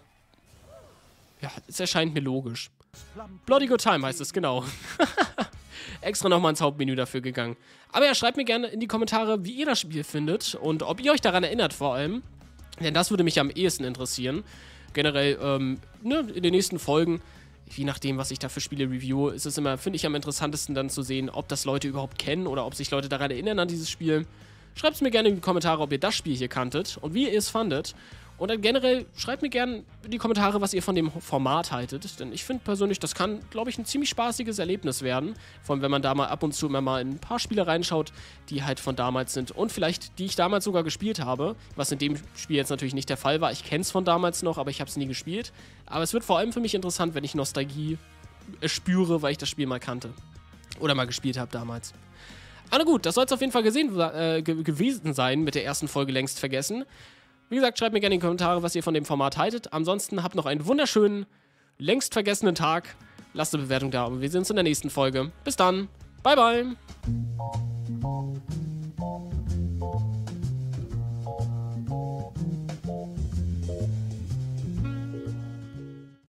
Ja, es erscheint mir logisch. Bloody Good Time heißt es, genau. Extra nochmal ins Hauptmenü dafür gegangen. Aber ja, schreibt mir gerne in die Kommentare, wie ihr das Spiel findet und ob ihr euch daran erinnert vor allem. Denn das würde mich am ehesten interessieren. Generell, ähm, ne, in den nächsten Folgen... je nachdem, was ich da für Spiele review, ist es immer, finde ich, am interessantesten dann zu sehen, ob das Leute überhaupt kennen oder ob sich Leute daran erinnern an dieses Spiel. Schreibt es mir gerne in die Kommentare, ob ihr das Spiel hier kanntet und wie ihr es fandet. Und dann generell schreibt mir gerne in die Kommentare, was ihr von dem Format haltet. Denn ich finde persönlich, das kann, glaube ich, ein ziemlich spaßiges Erlebnis werden. Vor allem, wenn man da mal ab und zu immer mal in ein paar Spiele reinschaut, die halt von damals sind. Und vielleicht, die ich damals sogar gespielt habe. Was in dem Spiel jetzt natürlich nicht der Fall war. Ich kenne es von damals noch, aber ich habe es nie gespielt. Aber es wird vor allem für mich interessant, wenn ich Nostalgie spüre, weil ich das Spiel mal kannte. Oder mal gespielt habe damals. Aber gut, das soll es auf jeden Fall gesehen, äh, gewesen sein mit der ersten Folge Längst Vergessen. Wie gesagt, schreibt mir gerne in die Kommentare, was ihr von dem Format haltet. Ansonsten habt noch einen wunderschönen, längst vergessenen Tag. Lasst eine Bewertung da und wir sehen uns in der nächsten Folge. Bis dann. Bye, bye.